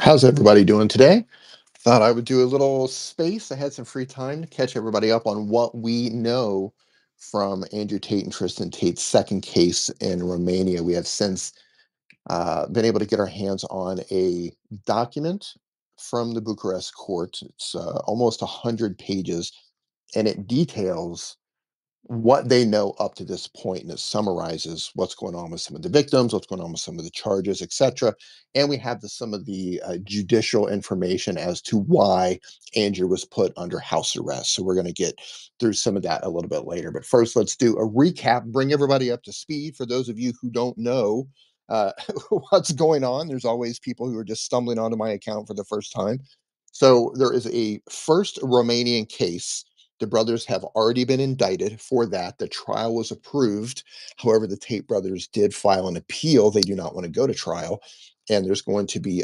How's everybody doing today? Thought I would do a little space. I had some free time to catch everybody up on what we know from Andrew Tate and Tristan Tate's second case in Romania. We have since been able to get our hands on a document from the Bucharest court. It's almost 100 pages, and it details what they know up to this point, and it summarizes what's going on with some of the victims, what's going on with some of the charges, etc. And we have some of the judicial information as to why Andrew was put under house arrest. So we're going to get through some of that a little bit later. But first, let's do a recap, bring everybody up to speed. For those of you who don't know what's going on, there's always people who are just stumbling onto my account for the first time. So there is a first Romanian case. The brothers have already been indicted for that. The trial was approved. However, the Tate brothers did file an appeal. They do not want to go to trial. And there's going to be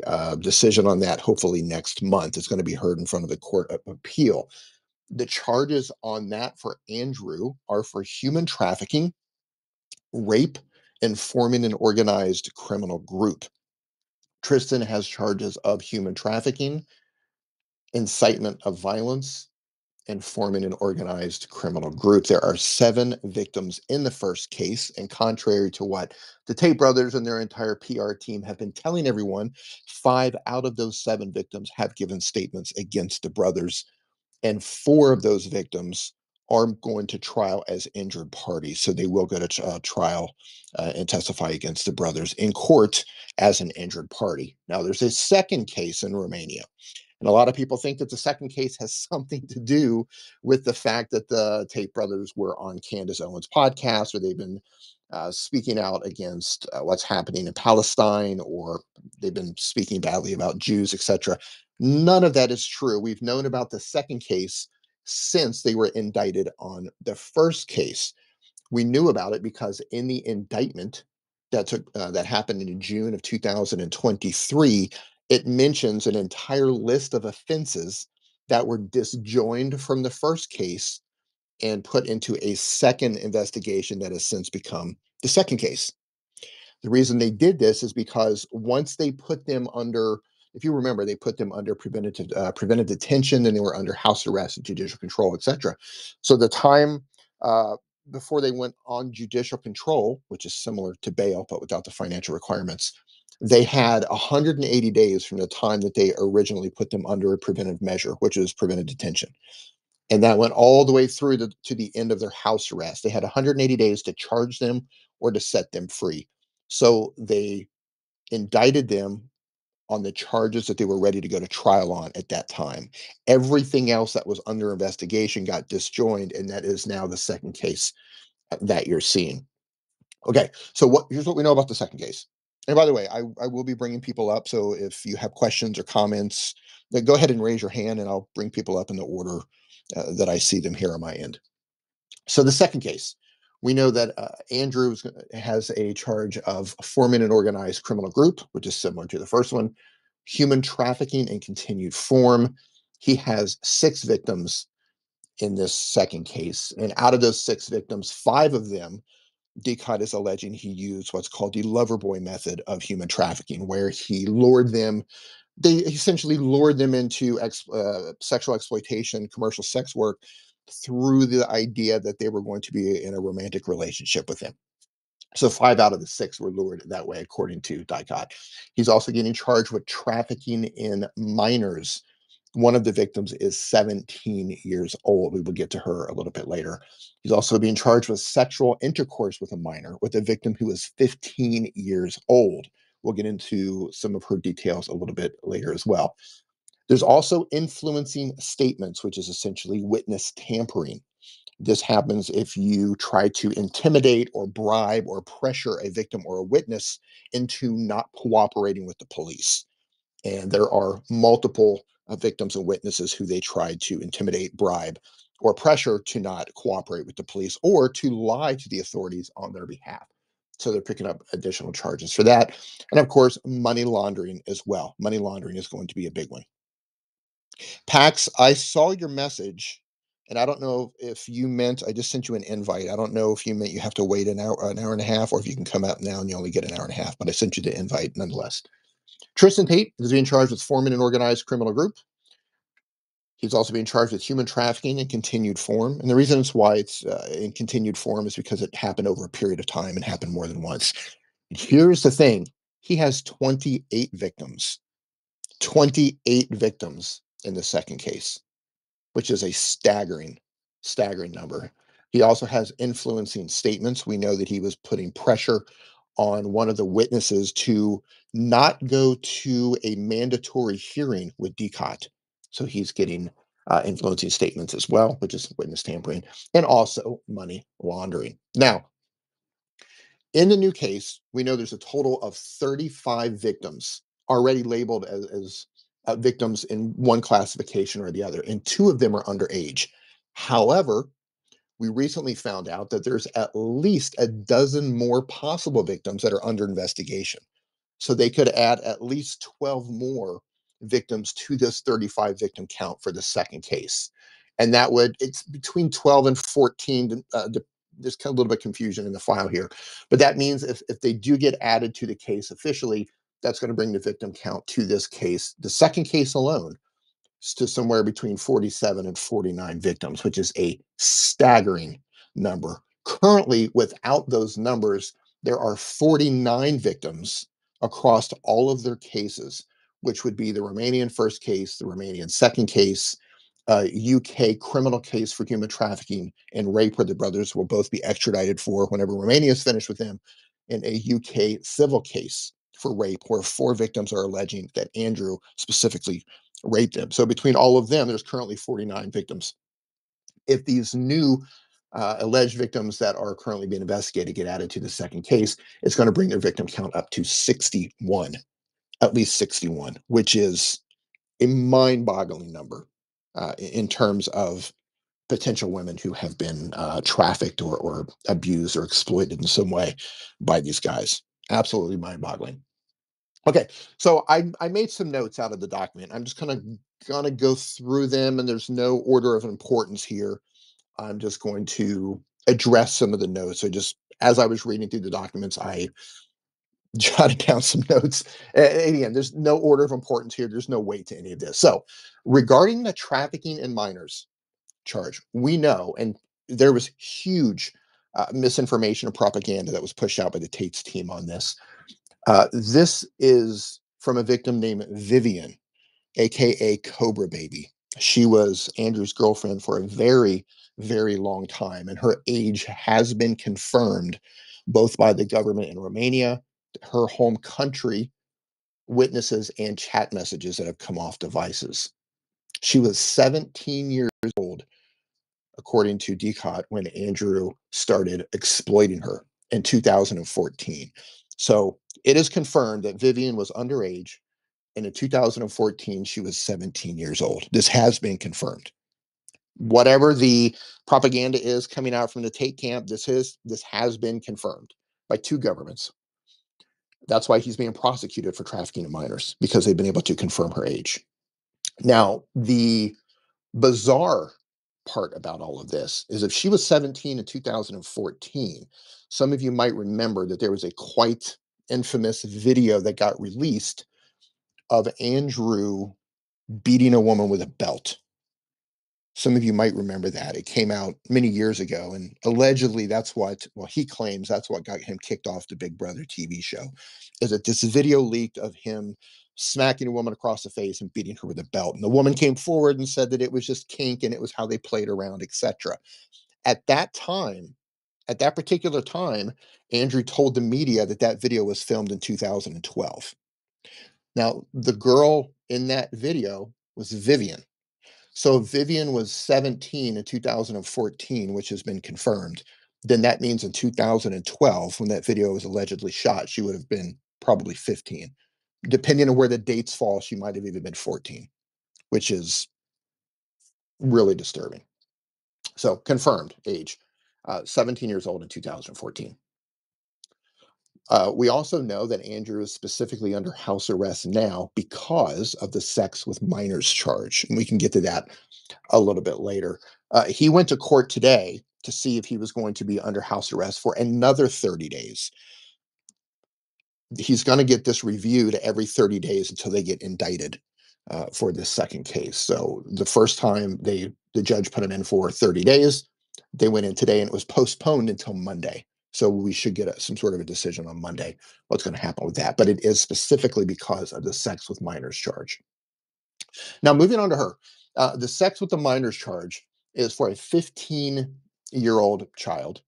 a decision on that hopefully next month. It's going to be heard in front of the Court of Appeal. The charges on that for Andrew are for human trafficking, rape, and forming an organized criminal group. Tristan has charges of human trafficking, incitement of violence, and forming an organized criminal group. There are 7 victims in the first case, and contrary to what the Tate brothers and their entire PR team have been telling everyone, 5 out of those 7 victims have given statements against the brothers, and 4 of those victims are going to trial as injured parties. So they will go to trial and testify against the brothers in court as an injured party. Now, there's a second case in Romania. And a lot of people think that the second case has something to do with the fact that the Tate brothers were on Candace Owens' podcast, or they've been speaking out against what's happening in Palestine, or they've been speaking badly about Jews, etc. None of that is true. We've known about the second case since they were indicted on the first case. We knew about it because in the indictment that happened in June of 2023, it mentions an entire list of offenses that were disjoined from the first case and put into a second investigation that has since become the second case. The reason they did this is because once they put them under, if you remember, they put them under preventive detention, then they were under house arrest and judicial control, etc. So the time before they went on judicial control, which is similar to bail, but without the financial requirements, they had 180 days from the time that they originally put them under a preventive measure, which is preventive detention. And that went all the way through to the end of their house arrest. They had 180 days to charge them or to set them free. So they indicted them on the charges that they were ready to go to trial on at that time. Everything else that was under investigation got disjoined, and that is now the second case that you're seeing. Okay, so here's what we know about the second case. And by the way, I will be bringing people up. So if you have questions or comments, then go ahead and raise your hand, and I'll bring people up in the order that I see them here on my end. So the second case, we know that Andrew has a charge of forming an organized criminal group, which is similar to the first one, human trafficking in continued form. He has 6 victims in this second case. And out of those 6 victims, 5 of them, DIICOT is alleging he used what's called the lover boy method of human trafficking, where he lured them, they essentially lured them into sexual exploitation, commercial sex work, through the idea that they were going to be in a romantic relationship with him. So 5 out of the 6 were lured that way, according to DIICOT. He's also getting charged with trafficking in minors. One of the victims is 17 years old. We will get to her a little bit later. He's also being charged with sexual intercourse with a minor, with a victim who is 15 years old. We'll get into some of her details a little bit later as well. There's also influencing statements, which is essentially witness tampering. This happens if you try to intimidate or bribe or pressure a victim or a witness into not cooperating with the police. And there are multiple victims and witnesses who they tried to intimidate, bribe, or pressure to not cooperate with the police or to lie to the authorities on their behalf. So they're picking up additional charges for that. And of course, money laundering as well. Money laundering is going to be a big one. Pax, I saw your message, and I don't know if you meant, I just sent you an invite. I don't know if you meant you have to wait an hour and a half, or if you can come out now and you only get an hour and a half, but I sent you the invite nonetheless. Tristan Tate is being charged with forming an organized criminal group. He's also being charged with human trafficking in continued form. And the reason it's why it's in continued form is because it happened over a period of time and happened more than once. And here's the thing. He has 28 victims. 28 victims in the second case, which is a staggering number. He also has influencing statements. We know that he was putting pressure on one of the witnesses to not go to a mandatory hearing with DIICOT. So he's getting influencing statements as well, which is witness tampering, and also money laundering. Now, in the new case, we know there's a total of 35 victims already labeled as victims in one classification or the other, and 2 of them are underage. However, we recently found out that there's at least a dozen more possible victims that are under investigation. So they could add at least 12 more victims to this 35 victim count for the second case. And that would, it's between 12 and 14, there's kind of a little bit of confusion in the file here. But that means if they do get added to the case officially, that's going to bring the victim count to this case, the second case alone, to somewhere between 47 and 49 victims, which is a staggering number. Currently, without those numbers, there are 49 victims across all of their cases, which would be the Romanian first case, the Romanian second case, UK criminal case for human trafficking and rape, where the brothers will both be extradited for whenever Romania is finished with them, and a UK civil case for rape, where 4 victims are alleging that Andrew specifically raped them. So between all of them, there's currently 49 victims. If these new alleged victims that are currently being investigated get added to the second case, it's going to bring their victim count up to 61, at least 61, which is a mind-boggling number in terms of potential women who have been trafficked or abused or exploited in some way by these guys. Absolutely mind-boggling. Okay, so I made some notes out of the document. I'm just kind of going to go through them, and there's no order of importance here. I'm just going to address some of the notes. So just as I was reading through the documents, I jotted down some notes. And again, there's no order of importance here. There's no weight to any of this. So regarding the trafficking in minors charge, we know, and there was huge misinformation and propaganda that was pushed out by the Tate's team on this. This is from a victim named Vivian, aka Cobra Baby. She was Andrew's girlfriend for a very, very long time, and her age has been confirmed both by the government in Romania, her home country, witnesses, and chat messages that have come off devices. She was 17 years old, according to DIICOT, when Andrew started exploiting her in 2014. So it is confirmed that Vivian was underage, and in 2014, she was 17 years old. This has been confirmed. Whatever the propaganda is coming out from the Tate camp, this has been confirmed by 2 governments. That's why he's being prosecuted for trafficking in minors, because they've been able to confirm her age. Now, the bizarre part about all of this is if she was 17 in 2014, some of you might remember that there was a quite infamous video that got released of Andrew beating a woman with a belt. Some of you might remember that. It came out many years ago, and allegedly that's what, well, he claims that's what got him kicked off the Big Brother TV show, is that this video leaked of him smacking a woman across the face and beating her with a belt. And the woman came forward and said that it was just kink and it was how they played around, etc. At that time, at that particular time, Andrew told the media that that video was filmed in 2012. Now, the girl in that video was Vivian. So if Vivian was 17 in 2014, which has been confirmed, then that means in 2012, when that video was allegedly shot, she would have been probably 15. Depending on where the dates fall, she might have even been 14, which is really disturbing. So confirmed age, 17 years old in 2014. We also know that Andrew is specifically under house arrest now because of the sex with minors charge. And we can get to that a little bit later. He went to court today to see if he was going to be under house arrest for another 30 days. he's going to get this reviewed every 30 days until they get indicted for this second case. So the first time the judge put it in for 30 days, they went in today and it was postponed until Monday. So we should get some sort of a decision on Monday, what's going to happen with that. But it is specifically because of the sex with minors charge. Now, moving on to her, the sex with the minors charge is for a 15-year-old child.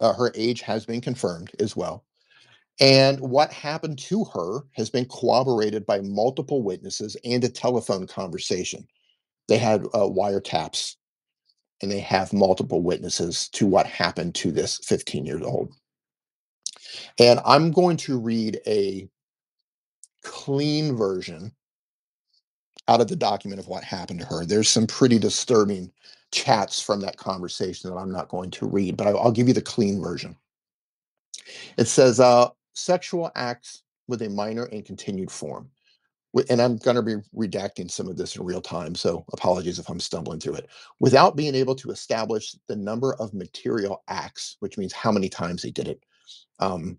Her age has been confirmed as well. And what happened to her has been corroborated by multiple witnesses and a telephone conversation. They had wiretaps, and they have multiple witnesses to what happened to this 15-year-old. And I'm going to read a clean version out of the document of what happened to her. There's some pretty disturbing chats from that conversation that I'm not going to read, but I'll give you the clean version. It says, sexual acts with a minor in continued form. And I'm going to be redacting some of this in real time, so apologies if I'm stumbling through it. Without being able to establish the number of material acts, which means how many times they did it, and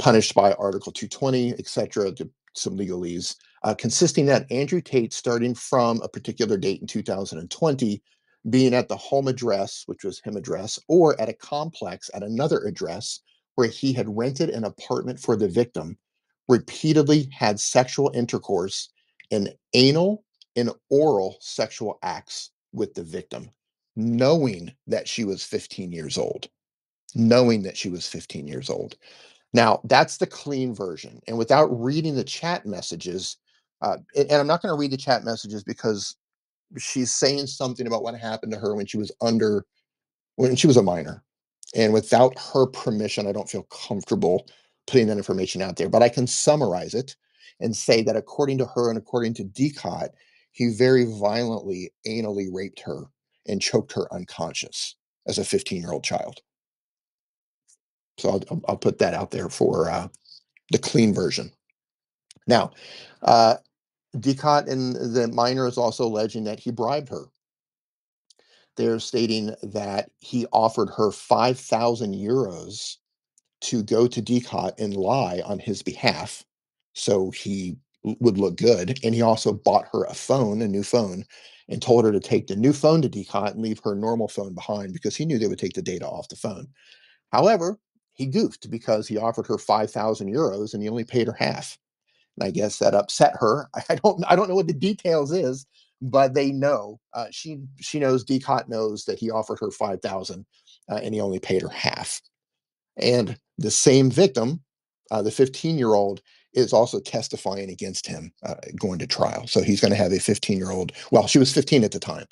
punished by Article 220, etc., some legalese, consisting that Andrew Tate, starting from a particular date in 2020, being at the home address, which was his address, or at a complex at another address where he had rented an apartment for the victim, repeatedly had sexual intercourse and anal and oral sexual acts with the victim, knowing that she was 15 years old, knowing that she was 15 years old. Now, that's the clean version. And without reading the chat messages, and I'm not going to read the chat messages because she's saying something about what happened to her when she was a minor. And without her permission, I don't feel comfortable putting that information out there, but I can summarize it and say that according to her and according to DIICOT, he very violently anally raped her and choked her unconscious as a 15-year-old child. So I'll put that out there for the clean version. Now, DIICOT and the minor is also alleging that he bribed her. They're stating that he offered her 5,000 euros to go to DIICOT and lie on his behalf so he would look good. And he also bought her a phone, a new phone, and told her to take the new phone to DIICOT and leave her normal phone behind because he knew they would take the data off the phone. However, he goofed because he offered her 5,000 euros and he only paid her half. And I guess that upset her. I don't know what the details is, but they know. She knows, DIICOT knows that he offered her 5,000 and he only paid her half. And the same victim, the 15-year-old, is also testifying against him going to trial. So he's going to have a 15-year-old. Well, she was 15 at the time.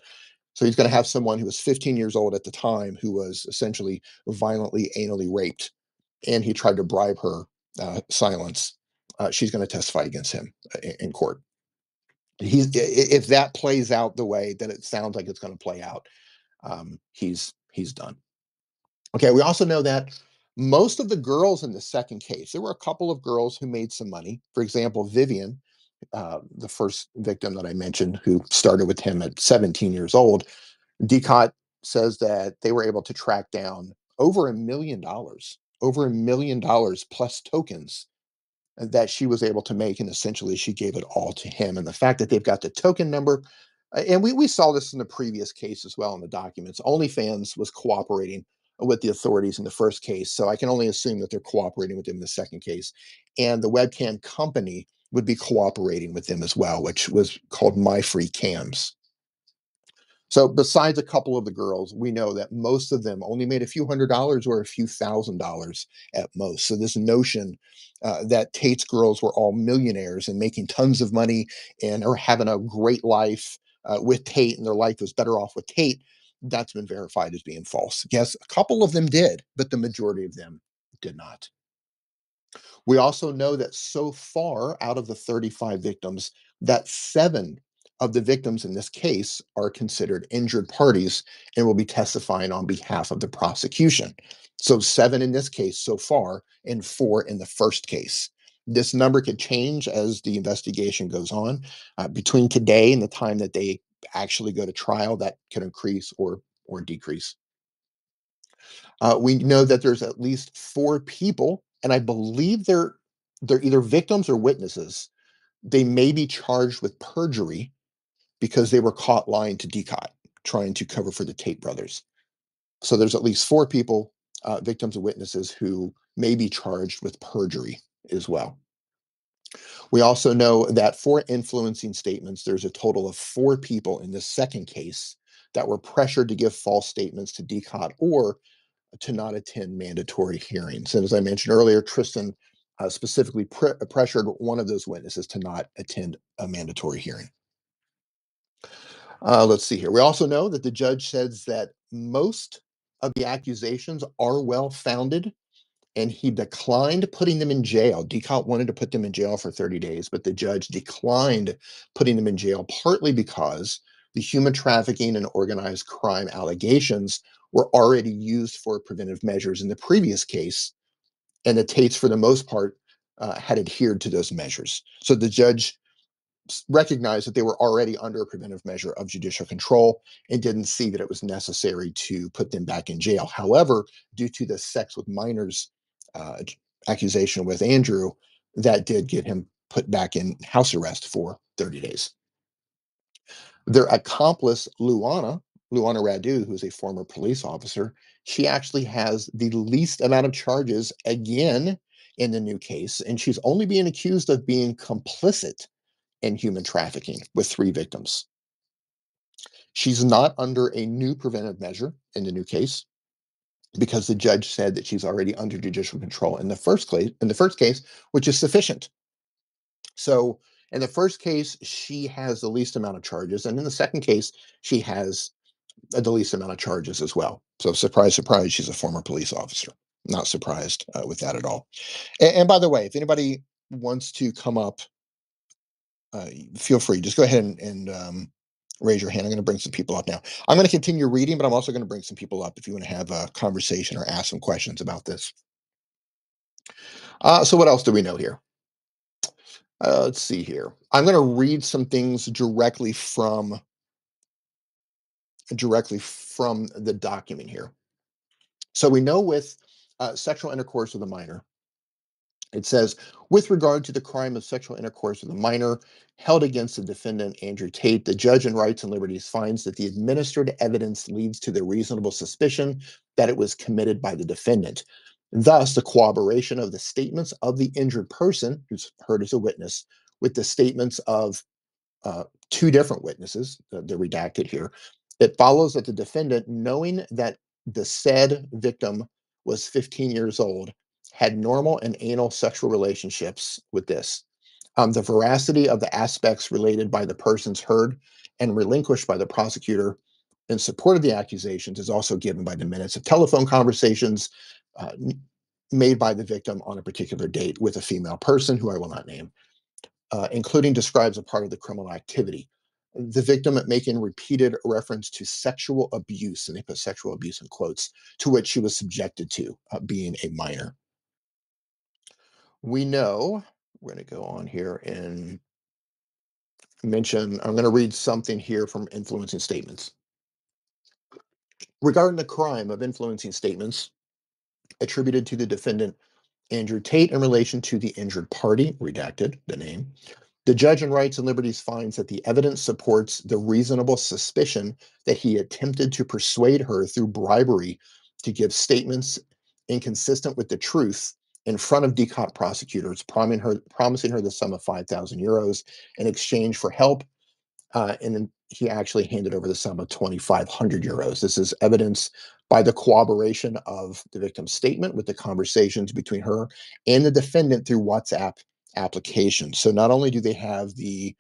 So he's going to have someone who was 15 years old at the time who was essentially violently anally raped, and he tried to bribe her silence. She's going to testify against him in court. If that plays out the way that it sounds like it's going to play out, he's done. Okay, we also know that most of the girls in the second case, there were a couple of girls who made some money. For example, Vivian, the first victim that I mentioned, who started with him at 17 years old, DIICOT says that they were able to track down over $1 million plus tokens that she was able to make. And essentially she gave it all to him. And the fact that they've got the token number, and we saw this in the previous case as well in the documents, OnlyFans was cooperating with the authorities in the first case. So I can only assume that they're cooperating with them in the second case. And the webcam company would be cooperating with them as well, which was called My Free Cams. So besides a couple of the girls, we know that most of them only made a few $100s or a few $1,000s at most. So this notion that Tate's girls were all millionaires and making tons of money and are having a great life with Tate, and their life was better off with Tate, that's been verified as being false. Yes, a couple of them did, but the majority of them did not. We also know that so far out of the 35 victims, that 7 of the victims in this case are considered injured parties and will be testifying on behalf of the prosecution. So 7 in this case so far and 4 in the first case. This number could change as the investigation goes on. Between today and the time that they actually go to trial, that could increase or decrease. We know that there's at least 4 people and I believe they're either victims or witnesses. They may be charged with perjury because they were caught lying to DIICOT, trying to cover for the Tate brothers. So there's at least 4 people, victims and witnesses, who may be charged with perjury as well. We also know that for influencing statements, there's a total of 4 people in this second case that were pressured to give false statements to DIICOT or to not attend mandatory hearings. And as I mentioned earlier, Tristan specifically pressured one of those witnesses to not attend a mandatory hearing. Let's see here. We also know that the judge says that most of the accusations are well-founded, and he declined putting them in jail. DIICOT wanted to put them in jail for 30 days, but the judge declined putting them in jail, partly because the human trafficking and organized crime allegations were already used for preventive measures in the previous case, and the Tates, for the most part, had adhered to those measures. So the judge recognized that they were already under a preventive measure of judicial control and didn't see that it was necessary to put them back in jail. However, due to the sex with minors accusation with Andrew, that did get him put back in house arrest for 30 days. Their accomplice, Luana Radu, who is a former police officer, she actually has the least amount of charges again in the new case, and she's only being accused of being complicit in human trafficking with 3 victims. She's not under a new preventive measure in the new case because the judge said that she's already under judicial control in the first case, which is sufficient. So in the first case, she has the least amount of charges, and in the second case, she has the least amount of charges as well. So surprise, surprise, she's a former police officer. Not surprised with that at all. And by the way, if anybody wants to come up, feel free. Just go ahead and raise your hand. I'm going to bring some people up now. I'm going to continue reading, but I'm also going to bring some people up if you want to have a conversation or ask some questions about this. So what else do we know here? Let's see here. I'm going to read some things directly from the document here. So we know with sexual intercourse with a minor, it says, with regard to the crime of sexual intercourse with a minor held against the defendant, Andrew Tate, the judge in Rights and Liberties finds that the administered evidence leads to the reasonable suspicion that it was committed by the defendant. Thus, the corroboration of the statements of the injured person, who's heard as a witness, with the statements of 2 different witnesses, they're redacted here, it follows that the defendant, knowing that the said victim was 15 years old, had normal and anal sexual relationships with this. The veracity of the aspects related by the persons heard and relinquished by the prosecutor in support of the accusations is also given by the minutes of telephone conversations made by the victim on a particular date with a female person who I will not name, including describes a part of the criminal activity. The victim making repeated reference to sexual abuse, and they put sexual abuse in quotes, to which she was subjected to being a minor. We know, we're going to go on here and mention, I'm going to read something here from influencing statements. Regarding the crime of influencing statements attributed to the defendant Andrew Tate in relation to the injured party, redacted the name, the judge in Rights and Liberties finds that the evidence supports the reasonable suspicion that he attempted to persuade her through bribery to give statements inconsistent with the truth in front of DIICOT prosecutors, promising her the sum of 5,000 euros in exchange for help. And then he actually handed over the sum of 2,500 euros. This is evidence by the corroboration of the victim's statement with the conversations between her and the defendant through WhatsApp applications. So not only do they have the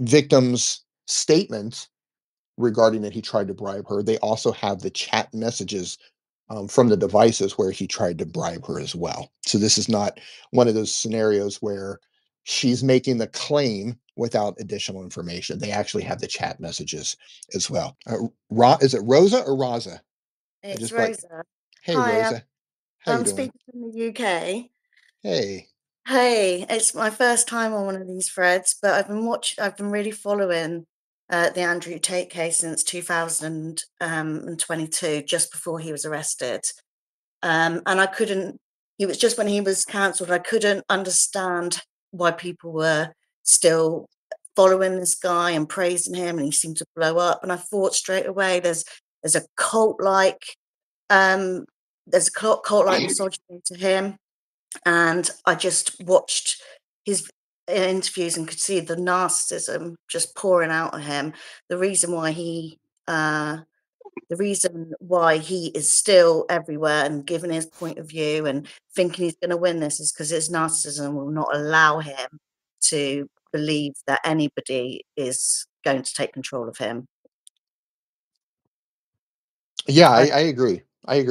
victim's statement regarding that he tried to bribe her, they also have the chat messages from the devices where he tried to bribe her as well. So this is not one of those scenarios where she's making the claim without additional information. They actually have the chat messages as well. Is it Rosa or Raza? It's Rosa. Like, hey, hi, Rosa. I'm speaking from the UK. Hey. Hey, it's my first time on one of these threads, but I've been really following the Andrew Tate case since 2022, just before he was arrested. And I couldn't It was just when he was cancelled, I couldn't understand why people were still following this guy and praising him, and he seemed to blow up. And I thought straight away, there's a cult-like, misogyny to him. And I just watched his interviews and could see the narcissism just pouring out of him. The reason why he is still everywhere and giving his point of view and thinking he's going to win this is because his narcissism will not allow him to believe that anybody is going to take control of him. Yeah, I agree. I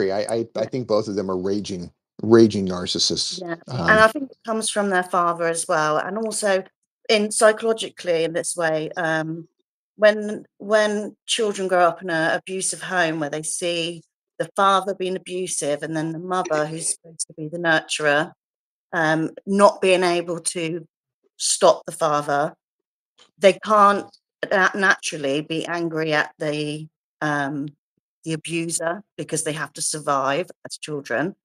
think both of them are raging narcissists. Yeah. And I think it comes from their father as well. And also in psychologically in this way, when children grow up in an abusive home where they see the father being abusive and then the mother, who's supposed to be the nurturer, not being able to stop the father, they can't naturally be angry at the abuser because they have to survive as children,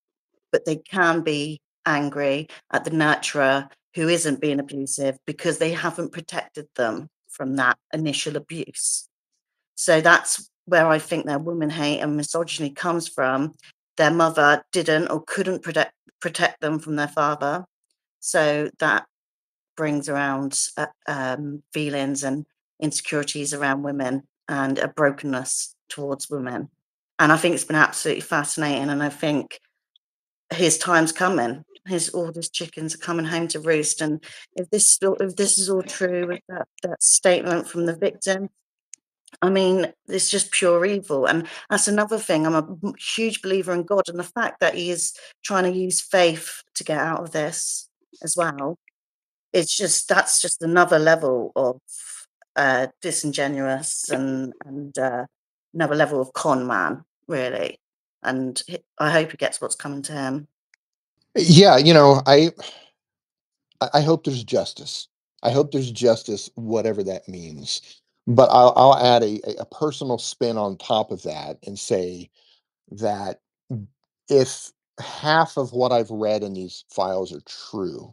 but they can be angry at the nurturer who isn't being abusive because they haven't protected them from that initial abuse. So that's where I think their woman hate and misogyny comes from. Their mother didn't or couldn't protect them from their father. So that brings around feelings and insecurities around women and a brokenness towards women. And I think it's been absolutely fascinating. And I think his time's coming. All these chickens are coming home to roost. And if this is all true with that statement from the victim, I mean, it's just pure evil. And that's another thing. I'm a huge believer in God, and the fact that he is trying to use faith to get out of this as well, that's just another level of disingenuous and another level of con man, really. And I hope he gets what's coming to him. Yeah, I hope there's justice. I hope there's justice, whatever that means. But I'll add a personal spin on top of that and say that if half of what I've read in these files are true,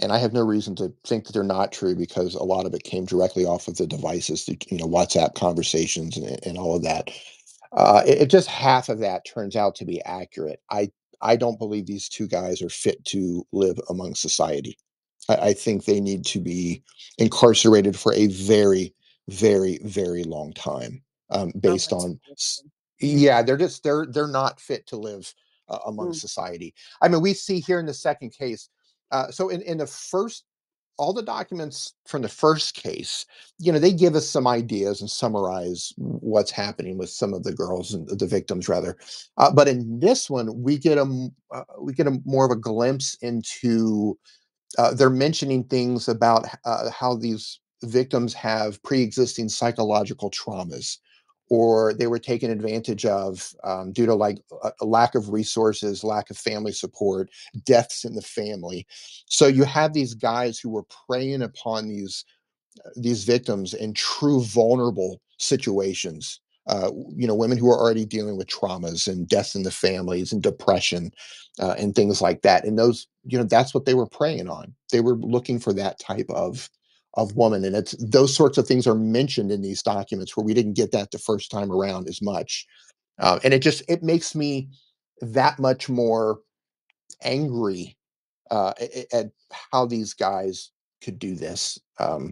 and I have no reason to think that they're not true because a lot of it came directly off of the devices, WhatsApp conversations and all of that. If just half of that turns out to be accurate, I don't believe these two guys are fit to live among society. I think they need to be incarcerated for a very, very, very long time. They're not fit to live among society. I mean, we see here in the second case. So in the first, all the documents from the first case, they give us some ideas and summarize what's happening with some of the girls and the victims rather. But in this one, we get a more of a glimpse into, they're mentioning things about how these victims have pre-existing psychological traumas, or they were taken advantage of due to a lack of resources, lack of family support, deaths in the family. So you have these guys who were preying upon these victims in true vulnerable situations. Women who are already dealing with traumas and deaths in the families and depression and things like that. And those, that's what they were preying on. They were looking for that type of woman, and it's those sorts of things are mentioned in these documents where we didn't get that the first time around as much, and it makes me that much more angry at how these guys could do this, and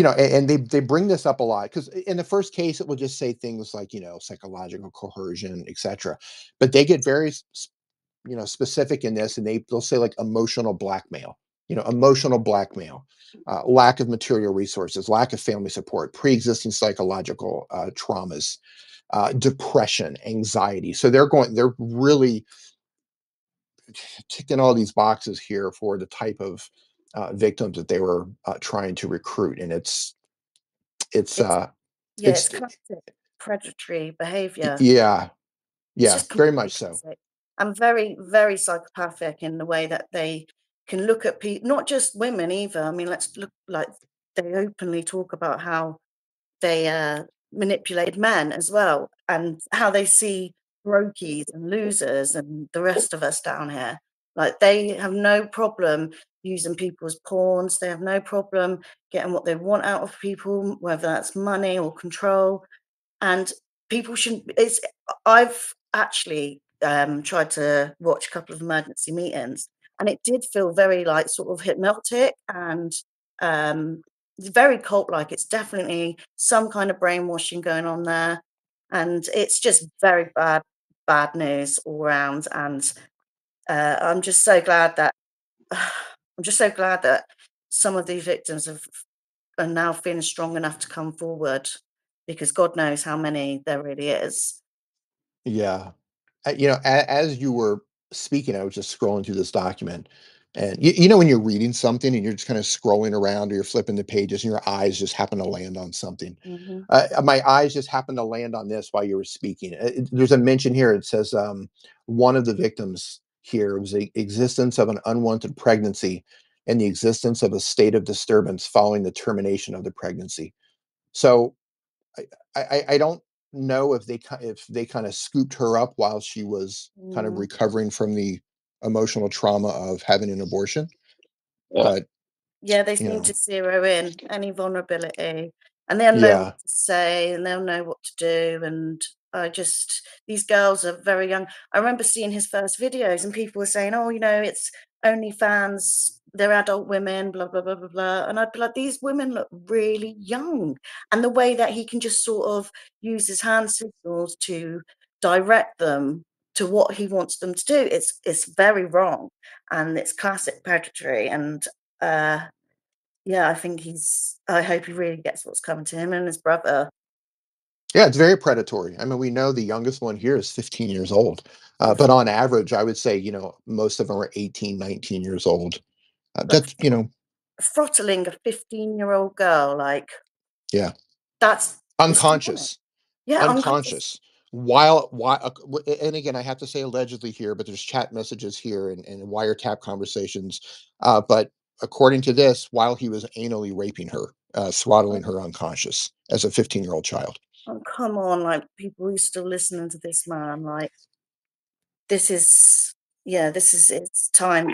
they bring this up a lot, because in the first case it will just say things like psychological coercion, etc., but they get very specific in this, and they'll say like emotional blackmail. Lack of material resources, lack of family support, pre-existing psychological traumas, depression, anxiety. So they're really ticking all these boxes here for the type of victims that they were trying to recruit. And it's classic predatory behavior. Yeah. Yeah, very much so. And very, very psychopathic in the way that they can look at people, not just women either. I mean, let's look, like they openly talk about how they manipulated men as well, and how they see brokies and losers and the rest of us down here. Like, they have no problem using people's pawns. They have no problem getting what they want out of people, whether that's money or control. And people shouldn't. I've actually tried to watch a couple of emergency meetings, and it did feel very like sort of hypnotic and very cult-like. It's definitely some kind of brainwashing going on there, and it's just very bad news all around. And I'm just so glad that some of these victims are now feeling strong enough to come forward, because God knows how many there really is. Yeah. You know, as you were speaking, I was just scrolling through this document. And you know, when you're reading something and you're just kind of scrolling around, or you're flipping the pages and your eyes just happen to land on something. Mm-hmm. My eyes just happened to land on this while you were speaking. There's a mention here. It says one of the victims here was the existence of an unwanted pregnancy and the existence of a state of disturbance following the termination of the pregnancy. So I don't know if they kind of scooped her up while she was kind of recovering from the emotional trauma of having an abortion. But yeah, they seem to zero in any vulnerability, and they'll know what to say and they'll know what to do. And these girls are very young. I remember seeing his first videos and people were saying, oh, you know, it's OnlyFans, they're adult women, blah, blah, blah, blah, blah. And I'd be like, these women look really young. And the way that he can just sort of use his hand signals to direct them to what he wants them to do, it's very wrong. And it's classic predatory. And I think I hope he really gets what's coming to him and his brother. Yeah, it's very predatory. I mean, we know the youngest one here is 15 years old. But on average, I would say, you know, most of them are 18, 19 years old. That's, you know, throttling a 15-year-old girl, like, yeah, that's unconscious. Yeah, unconscious. While, and again, I have to say allegedly here, but there's chat messages here and wiretap conversations. But according to this, while he was anally raping her, throttling her unconscious as a 15-year-old child. Oh, come on, like, people who are still listening to this man, like, it's time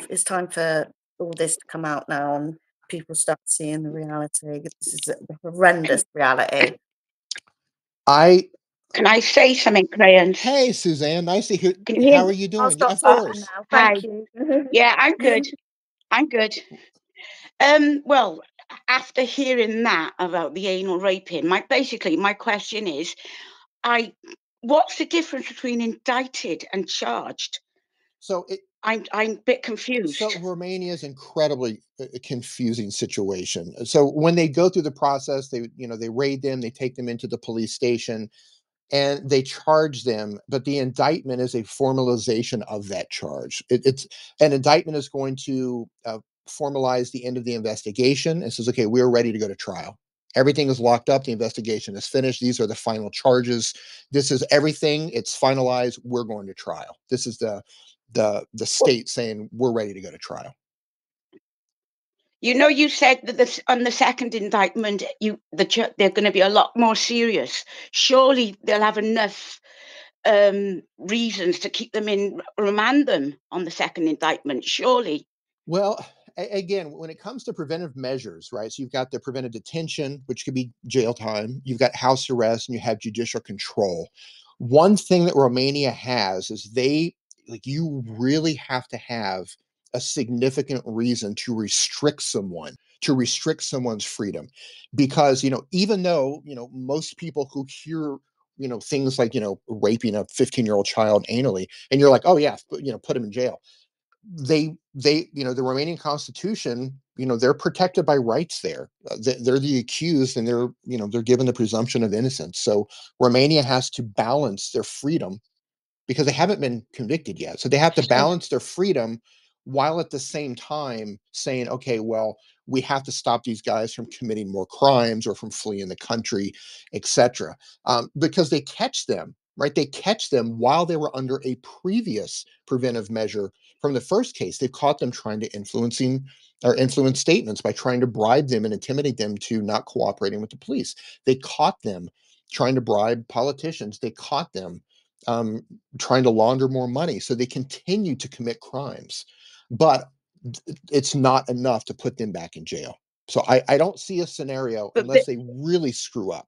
for all this to come out now, and people start seeing the reality. This is a horrendous reality. Can I say something, Graham? Hey, Suzanne, nice to hear. How are you doing? Of course. Hi. Yeah, I'm good. I'm good. Well, after hearing that about the anal raping, my question is, what's the difference between indicted and charged? So I'm a bit confused. So Romania is incredibly confusing situation. So when they go through the process, they raid them, they take them into the police station, and they charge them. But the indictment is a formalization of that charge. It's an indictment is going to formalize the end of the investigation and says, okay, we're ready to go to trial. Everything is locked up. The investigation is finished. These are the final charges. This is everything. It's finalized. We're going to trial. This is the state saying we're ready to go to trial. You know, you said that on the second indictment, they're going to be a lot more serious. Surely they'll have enough reasons to keep them in, remand them on the second indictment, surely. Well, again, when it comes to preventive measures, right? So you've got the preventive detention, which could be jail time. You've got house arrest, and you have judicial control. One thing that Romania has is you really have to have a significant reason to restrict someone's freedom. Because, you know, even though, you know, most people who hear, you know, things like, you know, raping a 15-year-old child anally, and you're like, oh yeah, you know, put them in jail. They, you know, the Romanian constitution, you know, they're protected by rights there. They're the accused, and they're, you know, they're given the presumption of innocence. So Romania has to balance their freedom, because they haven't been convicted yet. So they have to balance their freedom while at the same time saying, okay, well, we have to stop these guys from committing more crimes or from fleeing the country, etc. Because they catch them, right? They catch them while they were under a previous preventive measure from the first case. They've caught them trying to influence statements by trying to bribe them and intimidate them to not cooperating with the police. They caught them trying to bribe politicians. They caught them trying to launder more money. So they continue to commit crimes, but it's not enough to put them back in jail. So I don't see a scenario unless they really screw up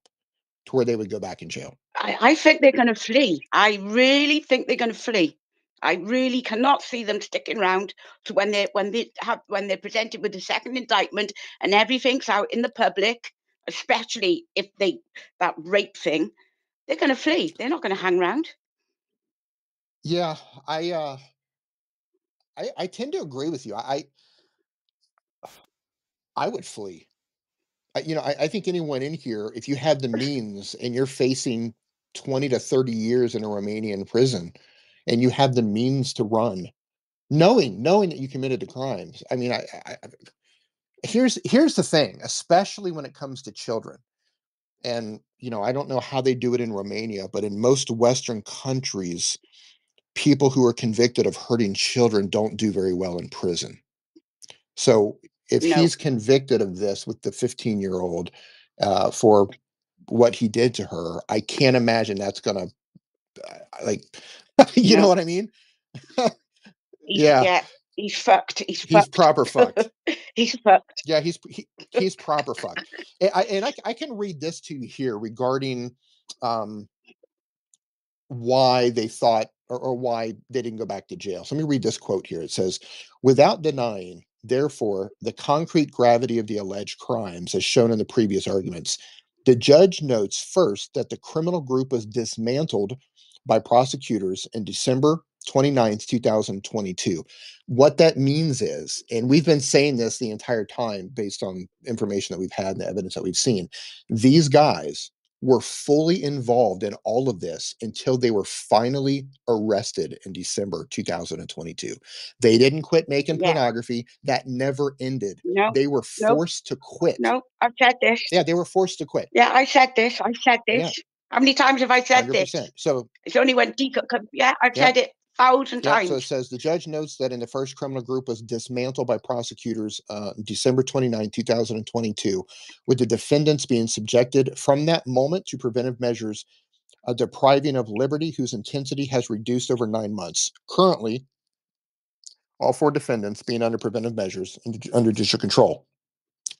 to where they would go back in jail. I think they're going to flee. I really think they're going to flee. I really cannot see them sticking around to when they're presented with the second indictment and everything's out in the public, especially if they that rape thing. They're going to flee. They're not going to hang around. Yeah, I tend to agree with you. I would flee. I think anyone in here, if you have the means and you're facing 20 to 30 years in a Romanian prison and you have the means to run, knowing that you committed the crimes. I mean, here's the thing, especially when it comes to children. And, I don't know how they do it in Romania, but in most Western countries, people who are convicted of hurting children don't do very well in prison. So if he's convicted of this with the 15-year-old for what he did to her, I can't imagine that's going to, you know what I mean? Yeah. He's fucked. He's proper fucked. He's fucked. Yeah, he's proper fucked. And I can read this to you here regarding why they thought or why they didn't go back to jail. So let me read this quote here. It says, "Without denying, therefore, the concrete gravity of the alleged crimes, as shown in the previous arguments, the judge notes first that the criminal group was dismantled by prosecutors in December 29th, 2022. What that means is, and we've been saying this the entire time based on information that we've had and the evidence that we've seen, these guys were fully involved in all of this until they were finally arrested in December 2022. They didn't quit making pornography. That never ended. No, they were forced to quit. No, I've said this. Yeah, they were forced to quit. Yeah, I said this. I said this. Yeah. How many times have I said 100%. This? So it's only when DIICOT comes. Yeah, I've said it. Thousand times. So it says the judge notes that in the first criminal group was dismantled by prosecutors December 29, 2022, with the defendants being subjected from that moment to preventive measures, depriving of liberty, whose intensity has reduced over 9 months. Currently, all four defendants being under preventive measures and under judicial control.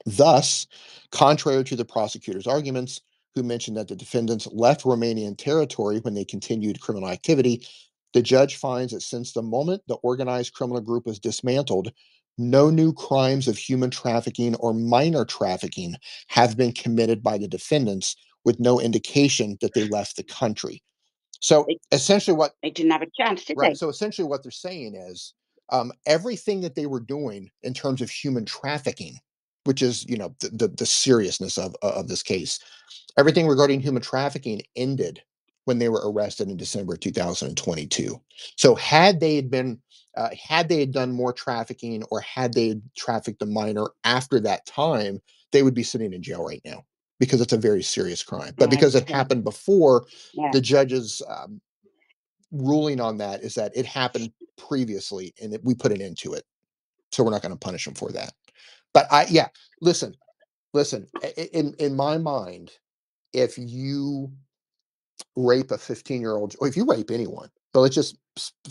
Thus, contrary to the prosecutors' arguments, who mentioned that the defendants left Romanian territory when they continued criminal activity, the judge finds that since the moment the organized criminal group was dismantled, no new crimes of human trafficking or minor trafficking have been committed by the defendants, with no indication that they left the country. So essentially what... They didn't have a chance, did they? Right, so essentially what they're saying is everything that they were doing in terms of human trafficking, which is, the seriousness of this case, everything regarding human trafficking ended when they were arrested in December 2022. So had they done more trafficking, or had they trafficked a minor after that time, they would be sitting in jail right now, because it's a very serious crime. But because it happened before, the judge's ruling on that is that it happened previously and we put an end to it. So we're not going to punish them for that. But listen, in my mind, if you rape a 15-year-old, or if you rape anyone, but let's just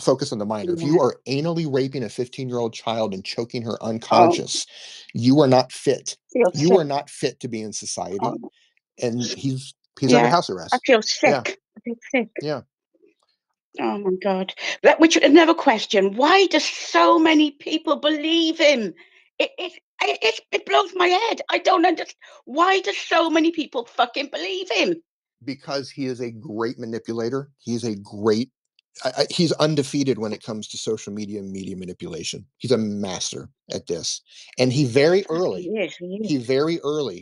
focus on the minor. If you are anally raping a 15-year-old child and choking her unconscious, you are not fit. You are not fit to be in society. And he's under house arrest. I feel sick. Yeah. I feel sick. Yeah. Oh my God. Which another question: why do so many people believe him? It blows my head. I don't understand. Why do so many people fucking believe him? Because he is a great manipulator. He's a great, he's undefeated when it comes to social media and media manipulation. He's a master at this. And he very early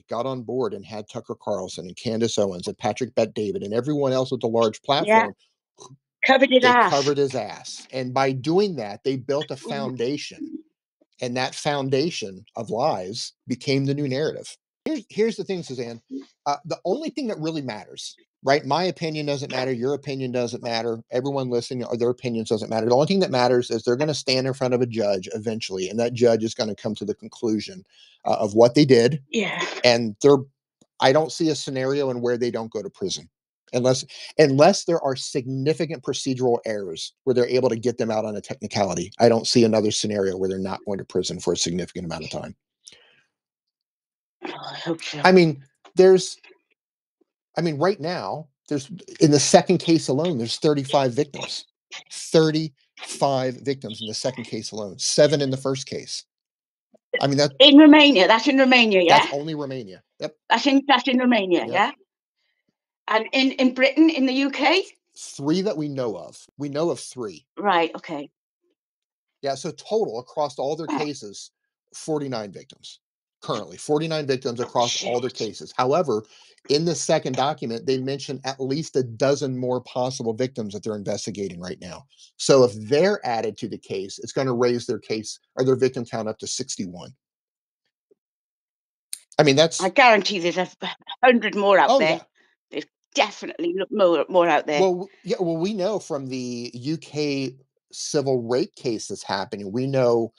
got on board and had Tucker Carlson and Candace Owens and Patrick Bet-David and everyone else with the large platform. Yeah. Covered his ass. And by doing that, they built a foundation. And that foundation of lies became the new narrative. Here's the thing, Suzanne. The only thing that really matters, right? My opinion doesn't matter. Your opinion doesn't matter. Everyone listening, or their opinions doesn't matter. The only thing that matters is they're going to stand in front of a judge eventually, and that judge is going to come to the conclusion of what they did. Yeah. And I don't see a scenario in where they don't go to prison. Unless there are significant procedural errors where they're able to get them out on a technicality. I don't see another scenario where they're not going to prison for a significant amount of time. I hope so. I mean, right now, in the second case alone, there's 35 victims. 35 victims in the second case alone. 7 in the first case. I mean, that's in Romania. That's in Romania, yeah. That's only Romania. Yep. That's in Romania, yep. Yeah. And in Britain, in the UK? 3 that we know of. We know of 3. Right, okay. Yeah, so total across all their cases, 49 victims. Currently, 49 victims across all their cases. However, in the second document, they mention at least a dozen more possible victims that they're investigating right now. So if they're added to the case, it's going to raise their case or their victim count up to 61. I mean, that's... I guarantee there's 100 more out there. Yeah. There's definitely more out there. Well, yeah, well, we know from the UK civil rape case that's happening, we know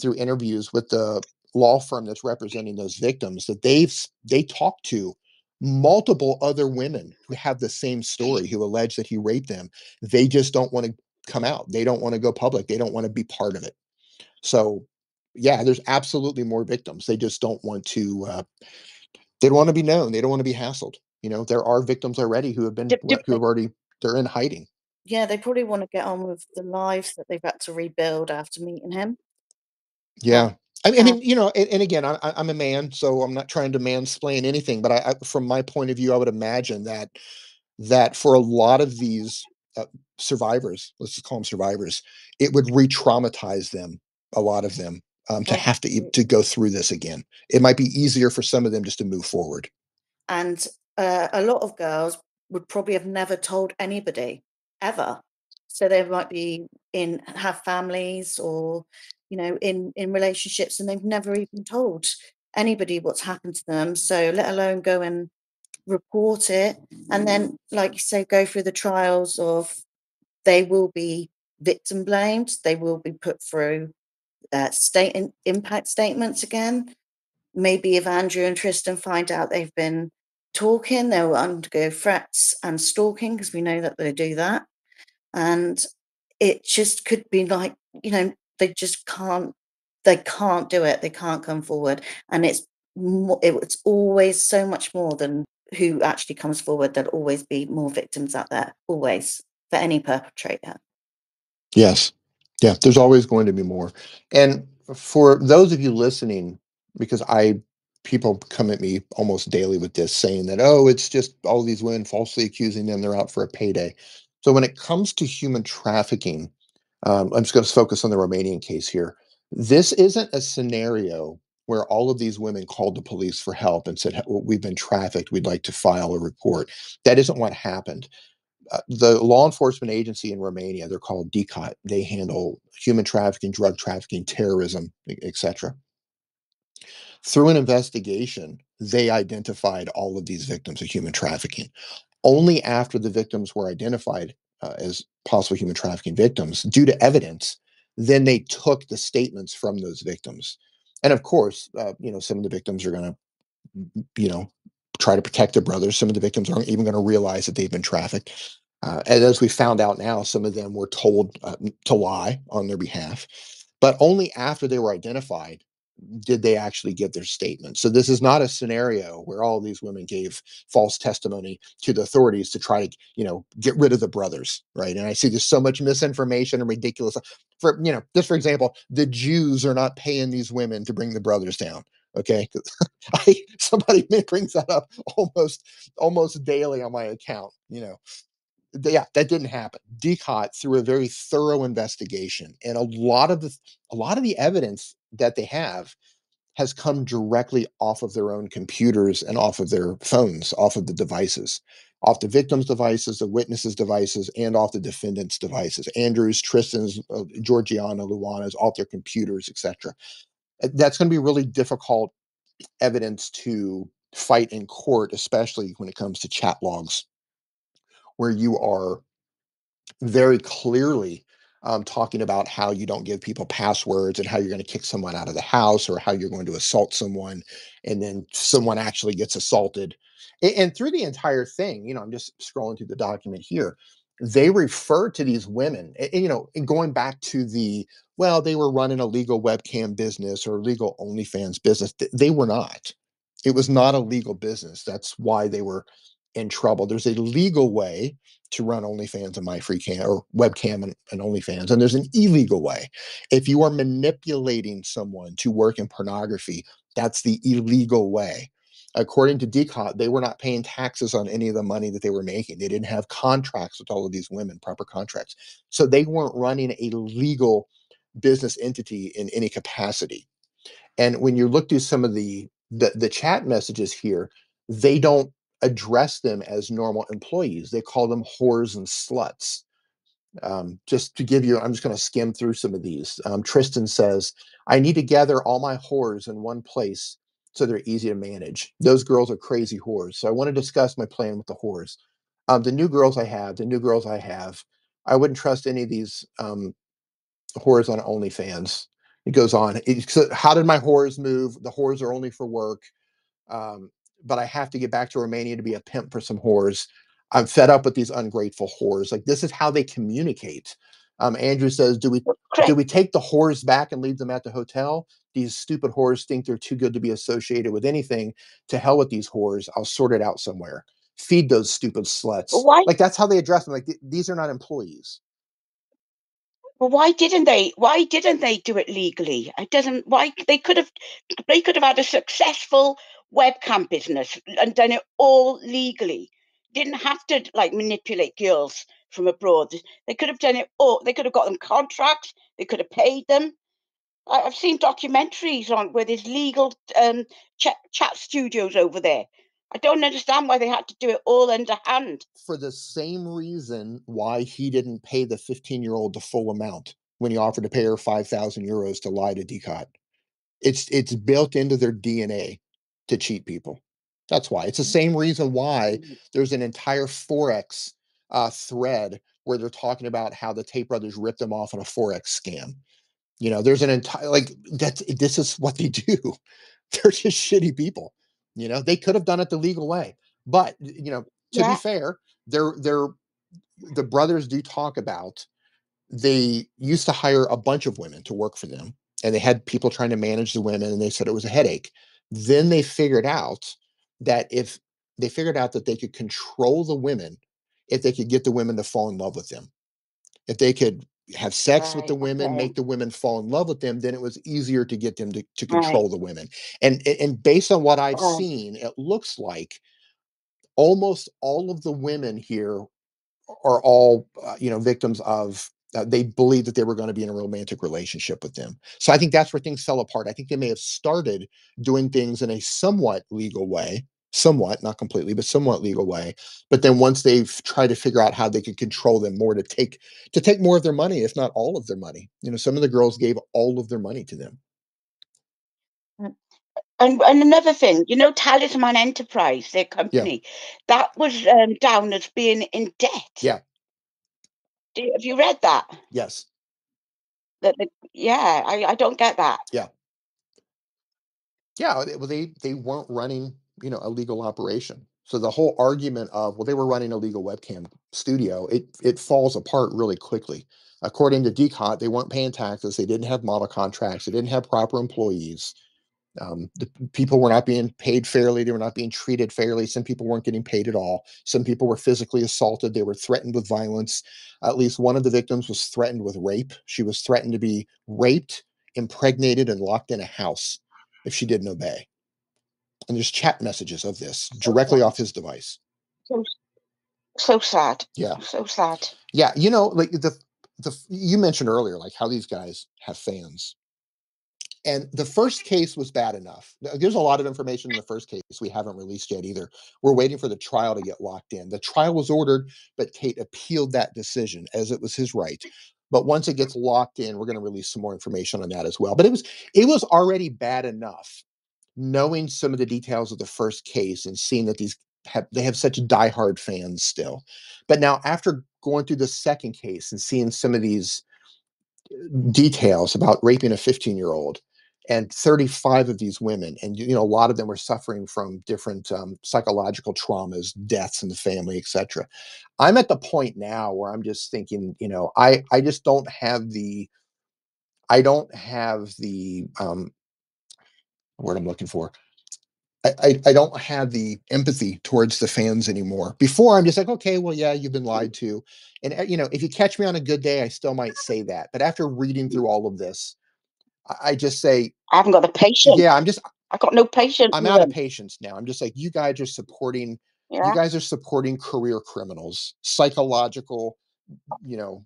through interviews with the law firm that's representing those victims that they talked to multiple other women who have the same story, who allege that he raped them. They just don't want to come out. They don't want to go public. They don't want to be part of it. So yeah, there's absolutely more victims. They just don't want to, they don't want to be known. They don't want to be hassled. You know, there are victims already who have been, they're in hiding. Yeah. They probably want to get on with the lives that they've had to rebuild after meeting him. Yeah. I mean, you know, and again, I'm a man, so I'm not trying to mansplain anything, but I, from my point of view, I would imagine that for a lot of these survivors, let's just call them survivors, it would re-traumatize them, a lot of them, to have to go through this again. It might be easier for some of them just to move forward. And a lot of girls would probably have never told anybody ever. So they might be have families or, you know, in relationships, and they've never even told anybody what's happened to them. So let alone go and report it. And then, like you say, go through the trials of they will be victim blamed. They will be put through impact statements again. Maybe if Andrew and Tristan find out they've been talking, they will undergo threats and stalking, because we know that they do that. And it just could be like, you know, they just can't. They can't do it. They can't come forward, and it's always so much more than who actually comes forward. There'll always be more victims out there, always, for any perpetrator. Yes, yeah. There's always going to be more. And for those of you listening, because people come at me almost daily with this, saying that, oh, it's just all these women falsely accusing them. They're out for a payday. So when it comes to human trafficking. I'm just going to focus on the Romanian case here. This isn't a scenario where all of these women called the police for help and said, we've been trafficked. We'd like to file a report. That isn't what happened. The law enforcement agency in Romania, they're called DIICOT. They handle human trafficking, drug trafficking, terrorism, etc. Through an investigation, they identified all of these victims of human trafficking. Only after the victims were identified as possible human trafficking victims due to evidence, then they took the statements from those victims. And of course, you know, some of the victims are going to, you know, try to protect their brothers. Some of the victims aren't even going to realize that they've been trafficked. And as we found out now, some of them were told to lie on their behalf, but only after they were identified did they actually give their statement. So this is not a scenario where all these women gave false testimony to the authorities to try to, you know, get rid of the brothers, right? And I see there's so much misinformation and ridiculous. For, you know, just for example, the Jews are not paying these women to bring the brothers down, okay? Somebody brings that up almost daily on my account, you know. Yeah, that didn't happen. DIICOT, through a very thorough investigation, and a lot of the evidence that they have has come directly off of their own computers and off of their phones, off of the devices, off the victims' devices, the witnesses' devices, and off the defendants' devices. Andrew's, Tristan's, Georgiana, Luana's, off their computers, etc. That's going to be really difficult evidence to fight in court, especially when it comes to chat logs, where you are very clearly talking about how you don't give people passwords and how you're going to kick someone out of the house or how you're going to assault someone, and then someone actually gets assaulted And through the entire thing, you know, I'm just scrolling through the document here, they refer to these women, you know, going back to the, well, they were running a legal webcam business or legal OnlyFans business. They were not. It was not a legal business. That's why they were in trouble. There's a legal way to run OnlyFans and My Free Cam or webcam and OnlyFans, and there's an illegal way. If you are manipulating someone to work in pornography, that's the illegal way. According to DIICOT, they were not paying taxes on any of the money that they were making. They didn't have contracts with all of these women, proper contracts. So they weren't running a legal business entity in any capacity. And when you look through some of the chat messages here, they don't address them as normal employees. They call them whores and sluts. Just to give you, I'm just going to skim through some of these. Tristan says, I need to gather all my whores in one place so they're easy to manage. Those girls are crazy whores. So I want to discuss my plan with the whores. The new girls I have, I wouldn't trust any of these whores on OnlyFans. It goes on. So how did my whores move? The whores are only for work. But I have to get back to Romania to be a pimp for some whores. I'm fed up with these ungrateful whores. Like, this is how they communicate. Andrew says, do we take the whores back and leave them at the hotel? These stupid whores think they're too good to be associated with anything. To hell with these whores. I'll sort it out somewhere. Feed those stupid sluts. Why? Like, that's how they address them. Like, these are not employees. Well, why didn't they do it legally? It doesn't. Why they could have had a successful webcam business and done it all legally. Didn't have to like manipulate girls from abroad. They could have done it all. They could have got them contracts. They could have paid them. I've seen documentaries on where there's legal chat studios over there. I don't understand why they had to do it all underhand. For the same reason why he didn't pay the 15-year-old the full amount when he offered to pay her 5,000 euros to lie to DIICOT. It's built into their DNA to cheat people. That's why. It's the same reason why there's an entire Forex thread where they're talking about how the Tate brothers ripped them off on a Forex scam. You know, there's an entire, like, this is what they do. They're just shitty people. You know, they could have done it the legal way, but, you know, to be fair, the brothers do talk about, they used to hire a bunch of women to work for them, and they had people trying to manage the women, and they said it was a headache. Then they figured out that they could control the women, if they could get the women to fall in love with them, if they could have sex with the women, make the women fall in love with them, then it was easier to get them to control the women. And based on what I've seen, it looks like almost all of the women here are all, you know, victims of, they believed that they were going to be in a romantic relationship with them. So I think that's where things fell apart. I think they may have started doing things in a somewhat legal way, somewhat, not completely, but somewhat legal way. But then once they've tried to figure out how they could control them more to take more of their money, if not all of their money. You know, some of the girls gave all of their money to them. And another thing, you know, Talisman Enterprise, their company, that was down as being in debt. Yeah. Have you read that? Yes. I don't get that. Yeah. Yeah, well, they weren't running, you know, a legal operation. So the whole argument of, well, they were running a legal webcam studio, it falls apart really quickly. According to DIICOT, they weren't paying taxes. They didn't have model contracts. They didn't have proper employees. The people were not being paid fairly. They were not being treated fairly. Some people weren't getting paid at all. Some people were physically assaulted. They were threatened with violence. At least one of the victims was threatened with rape. She was threatened to be raped, impregnated, and locked in a house if she didn't obey. And there's chat messages of this directly off his device. So sad. Yeah. So sad. Yeah. You know, like you mentioned earlier, like how these guys have fans. And the first case was bad enough. There's a lot of information in the first case we haven't released yet either. We're waiting for the trial to get locked in. The trial was ordered, but Tate appealed that decision as it was his right. But once it gets locked in, we're going to release some more information on that as well. But it was already bad enough knowing some of the details of the first case and seeing that they have such diehard fans still. But now after going through the second case and seeing some of these details about raping a 15-year-old, and 35 of these women, and you know, a lot of them were suffering from different psychological traumas, deaths in the family, etc. I'm at the point now where I'm just thinking, you know, I just don't have the, word I'm looking for. I don't have the empathy towards the fans anymore. Before, I'm just like, okay, well, yeah, you've been lied to. And, you know, if you catch me on a good day, I still might say that. But after reading through all of this, I just say, I haven't got the patience. Yeah, I got no patience. I'm out of patience now. I'm just like, you guys are supporting, you guys are supporting career criminals, psychological, you know,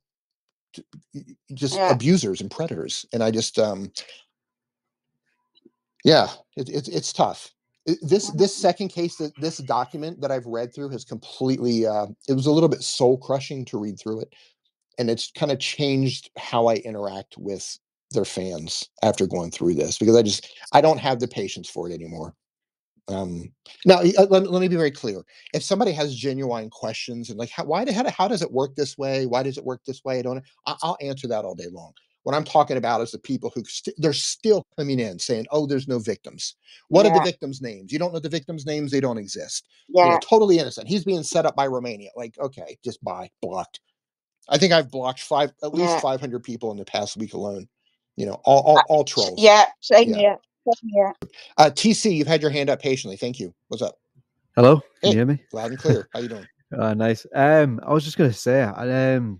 just abusers and predators. And I just, yeah, it's tough. This second case, this document that I've read through has completely, it was a little bit soul crushing to read through it. And it's kind of changed how I interact with their fans after going through this, because I don't have the patience for it anymore. Now, let me be very clear. If somebody has genuine questions and like, how does it work this way? Why does it work this way? I'll answer that all day long. What I'm talking about is the people who they're still coming in saying, "Oh, there's no victims. What are the victims' names? You don't know the victims' names. They don't exist. Yeah, they're totally innocent. He's being set up by Romania." Like, okay, just blocked. I think I've blocked at least 500 people in the past week alone. You know, all trolls. Yeah, same here. Yeah. TC, you've had your hand up patiently. Thank you. What's up? Hello. Can you hear me? Loud and clear. How you doing? Nice. I was just gonna say,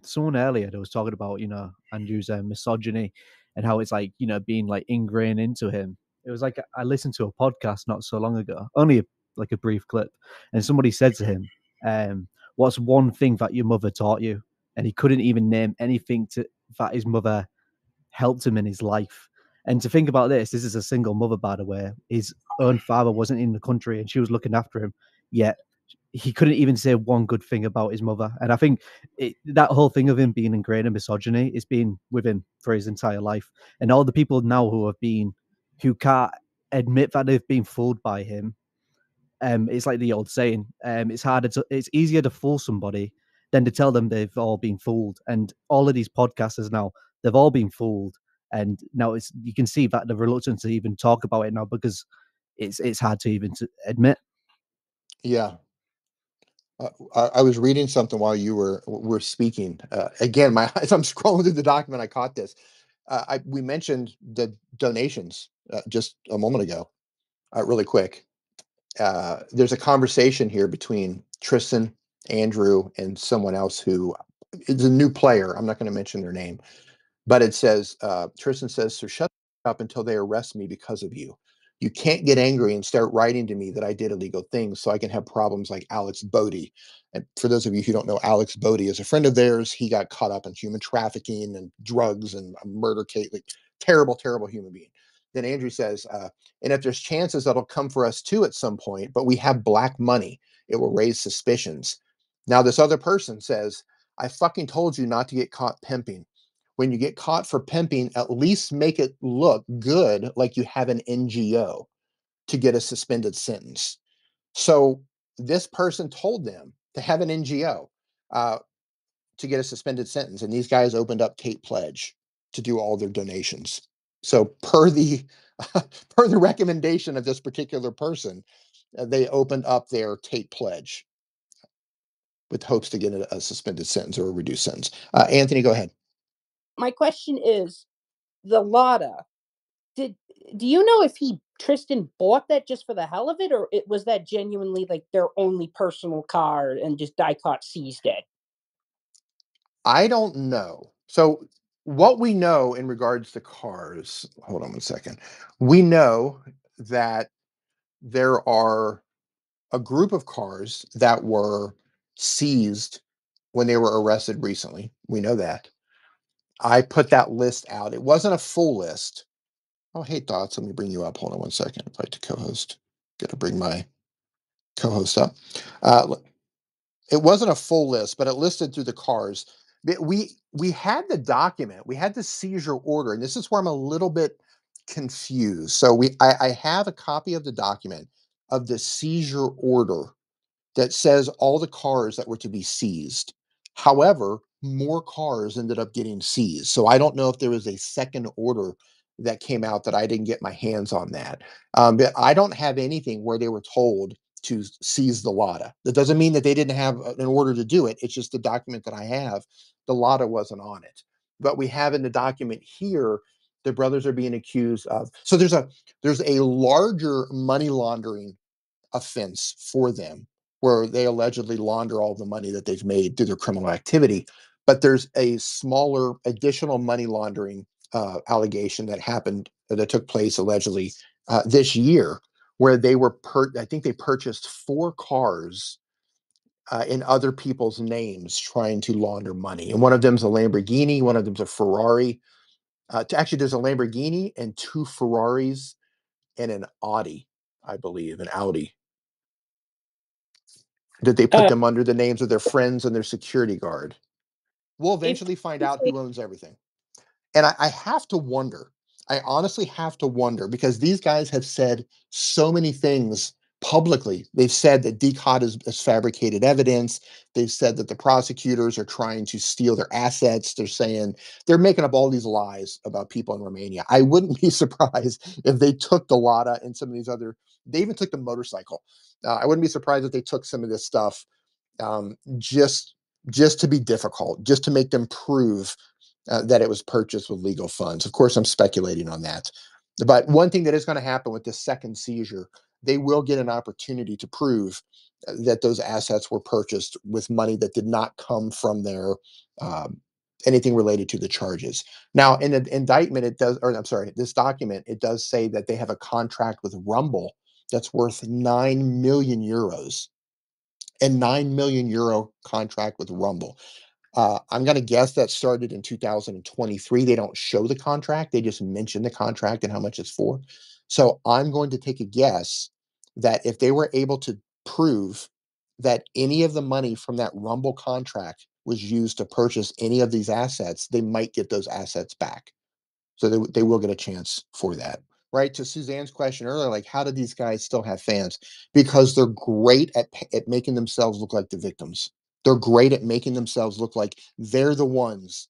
someone earlier that was talking about, you know, Andrew's misogyny and how it's like, you know, being like ingrained into him. It was like I listened to a podcast not so long ago, only like a brief clip, and somebody said to him, "What's one thing that your mother taught you?" And he couldn't even name anything that his mother helped him in his life. And to think about this is a single mother, by the way. His own father wasn't in the country, and she was looking after him. Yet he couldn't even say one good thing about his mother. And I think that whole thing of him being ingrained in misogyny is been with him for his entire life. And all the people now who can't admit that they've been fooled by him. It's like the old saying, it's easier to fool somebody than to tell them they've all been fooled. And all of these podcasters now, they've all been fooled. And now you can see that the reluctance to even talk about it now, because it's hard to even admit. Yeah. I was reading something while you were speaking. Again, as I'm scrolling through the document, I caught this. We mentioned the donations just a moment ago, really quick. There's a conversation here between Tristan, Andrew, and someone else who is a new player. I'm not going to mention their name, but it says, Tristan says, "So shut up until they arrest me because of you. You can't get angry and start writing to me that I did illegal things so I can have problems like Alex Bodie." And for those of you who don't know, Alex Bodie is a friend of theirs. He got caught up in human trafficking and drugs and a murder case. Like, terrible, terrible human being. Then Andrew says, "And if there's chances that'll come for us too at some point, but we have black money. It will raise suspicions." Now this other person says, "I fucking told you not to get caught pimping. When you get caught for pimping, at least make it look good, like you have an NGO, to get a suspended sentence." So this person told them to have an NGO to get a suspended sentence. And these guys opened up Tate Pledge to do all their donations. So per the recommendation of this particular person, they opened up their Tate Pledge with hopes to get a suspended sentence or a reduced sentence. Anthony, go ahead. My question is, the Lada, do you know if Tristan bought that just for the hell of it, or was that genuinely like their only personal car and just DIICOT seized it? I don't know. So what we know in regards to cars, hold on one second. We know that there are a group of cars that were seized when they were arrested recently. We know that. I put that list out. It wasn't a full list. Oh, hey, Dots, let me bring you up. Hold on one second. I'd like to co-host. Got to bring my co-host up. It wasn't a full list, but it listed through the cars. We had the document. We had the seizure order, and this is where I'm a little bit confused. So I have a copy of the document of the seizure order that says all the cars that were to be seized. However, more cars ended up getting seized. So I don't know if there was a second order that came out that I didn't get my hands on that. But I don't have anything where they were told to seize the LADA. That doesn't mean that they didn't have an order to do it. It's just the document that I have, the LADA wasn't on it. But we have in the document here, the brothers are being accused of. So there's a larger money laundering offense for them, where they allegedly launder all the money that they've made through their criminal activity. But there's a smaller additional money laundering allegation that happened, that took place allegedly this year, where they were, I think they purchased 4 cars in other people's names trying to launder money. And one of them's a Lamborghini, one of them's a Ferrari. Actually, there's a Lamborghini and 2 Ferraris and an Audi, I believe, an Audi. Did they put them under the names of their friends and their security guard? We'll eventually find out who owns everything. And I have to wonder, I honestly have to wonder, because these guys have said so many things publicly. They've said that DIICOT is fabricated evidence. They've said that the prosecutors are trying to steal their assets. They're saying, they're making up all these lies about people in Romania. I wouldn't be surprised if they took the LADA and some of these other, they even took the motorcycle. I wouldn't be surprised if they took some of this stuff just to be difficult, just to make them prove that it was purchased with legal funds. Of course, I'm speculating on that. But one thing that is going to happen with this second seizure, they will get an opportunity to prove that those assets were purchased with money that did not come from their anything related to the charges. Now, in the indictment, it does, or I'm sorry, this document, it does say that they have a contract with Rumble that's worth 9 million euros, a 9 million euro contract with Rumble. I'm going to guess that started in 2023. They don't show the contract. They just mention the contract and how much it's for. So I'm going to take a guess that if they were able to prove that any of the money from that Rumble contract was used to purchase any of these assets, they might get those assets back. So they will get a chance for that. Right, to Suzanne's question earlier, like, how do these guys still have fans? Because they're great at making themselves look like the victims. They're great at making themselves look like they're the ones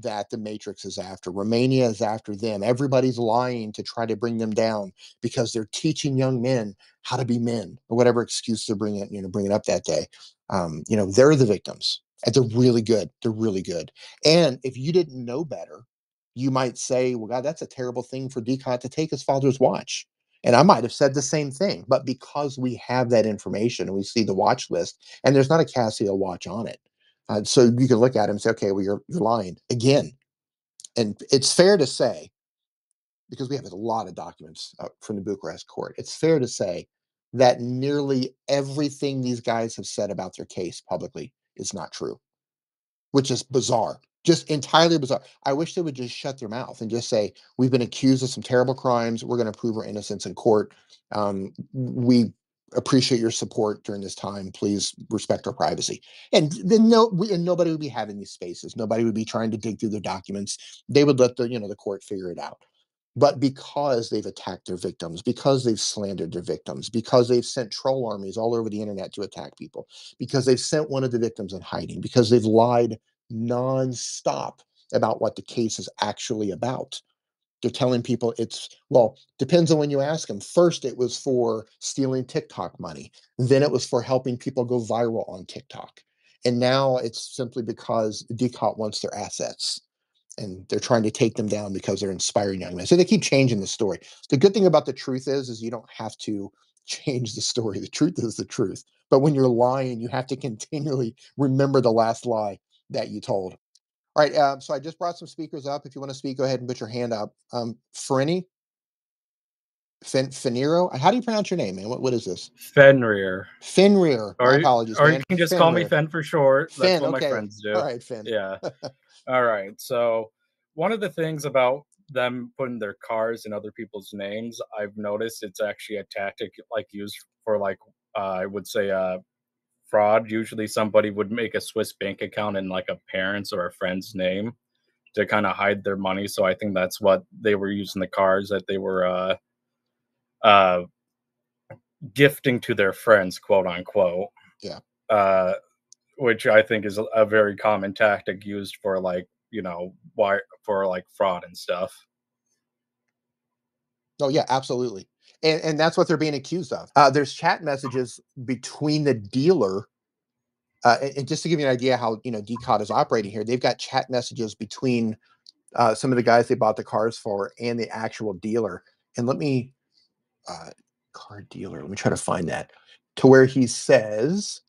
that the Matrix is after. Romania is after them. Everybody's lying to try to bring them down because they're teaching young men how to be men, or whatever excuse they're bringing, bringing up that day. They're the victims, and they're really good. They're really good. And if you didn't know better, you might say, well, God, that's a terrible thing for DIICOT to take his father's watch. And I might have said the same thing, but because we have that information and we see the watch list, and there's not a Casio watch on it. So you can look at him and say, okay, well, you're lying again. And it's fair to say, because we have a lot of documents from the Bucharest court, it's fair to say that nearly everything these guys have said about their case publicly is not true, which is bizarre. Just entirely bizarre. I wish they would just shut their mouth and just say, we've been accused of some terrible crimes. We're going to prove our innocence in court. We appreciate your support during this time. Please respect our privacy. And then nobody would be having these spaces. Nobody would be trying to dig through their documents. They would let the court figure it out. But because they've attacked their victims, because they've slandered their victims, because they've sent troll armies all over the internet to attack people, because they've sent one of the victims in hiding, because they've lied nonstop about what the case is actually about. They're telling people it's, well, depends on when you ask them. First, it was for stealing TikTok money. Then it was for helping people go viral on TikTok. And now it's simply because DIICOT wants their assets and they're trying to take them down because they're inspiring young men. So they keep changing the story. The good thing about the truth is you don't have to change the story. The truth is the truth. But when you're lying, you have to continually remember the last lie that you told. All right, so I just brought some speakers up. If you want to speak, go ahead and put your hand up. Fenrir, how do you pronounce your name, man? What is this? Fenrir. My apologies. Or man. You can just call me Fen for short. That's Fen, what okay. My friends do. All right, Fen. Yeah. All right. So one of the things about them putting their cars in other people's names, I've noticed it's actually a tactic used for I would say fraud. Usually somebody would make a Swiss bank account in a parent's or a friend's name to kind of hide their money. So I think that's what they were using the cars that they were gifting to their friends, quote unquote. Yeah. Which I think is a very common tactic used for fraud and stuff. Oh, yeah, absolutely. And that's what they're being accused of. There's chat messages between the dealer. And just to give you an idea how, you know, DIICOT is operating here, they've got chat messages between some of the guys they bought the cars for and the actual dealer. And let me, car dealer, let me try to find that, to where he says,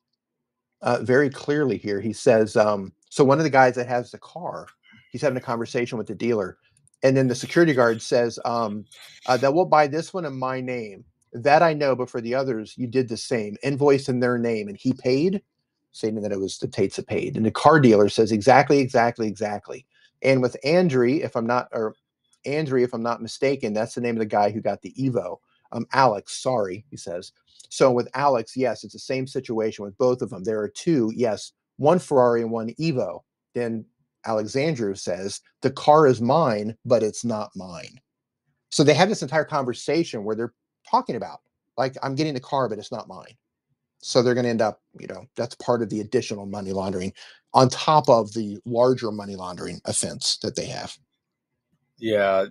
very clearly here, he says, so one of the guys that has the car, he's having a conversation with the dealer. And then the security guard says, that we'll buy this one in my name. That I know, but for the others, you did the same. Invoice in their name. And he paid, saying that it was the Tates that paid. And the car dealer says, exactly. And with Andrew, if I'm not mistaken, that's the name of the guy who got the Evo. Alex, sorry, he says. So with Alex, yes, it's the same situation with both of them. There are two, yes, one Ferrari and one Evo. Then Alexandru says, the car is mine, but it's not mine. So they have this entire conversation where they're talking about, like, I'm getting the car, but it's not mine. So they're going to end up, you know, that's part of the additional money laundering on top of the larger money laundering offense that they have. Yeah.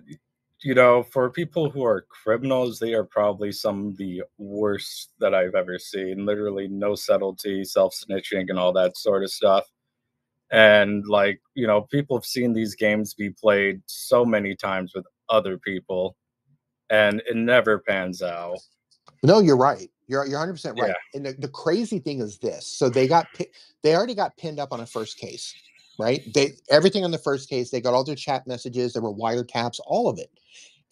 You know, for people who are criminals, they are probably some of the worst that I've ever seen. Literally no subtlety, self-snitching and all that sort of stuff. And, like, you know, people have seen these games be played so many times with other people, and it never pans out. No, you're right. You're 100% right. Yeah. And the crazy thing is this. So they already got pinned up on a first case, right? Everything on the first case, they got all their chat messages, there were wiretaps, all of it.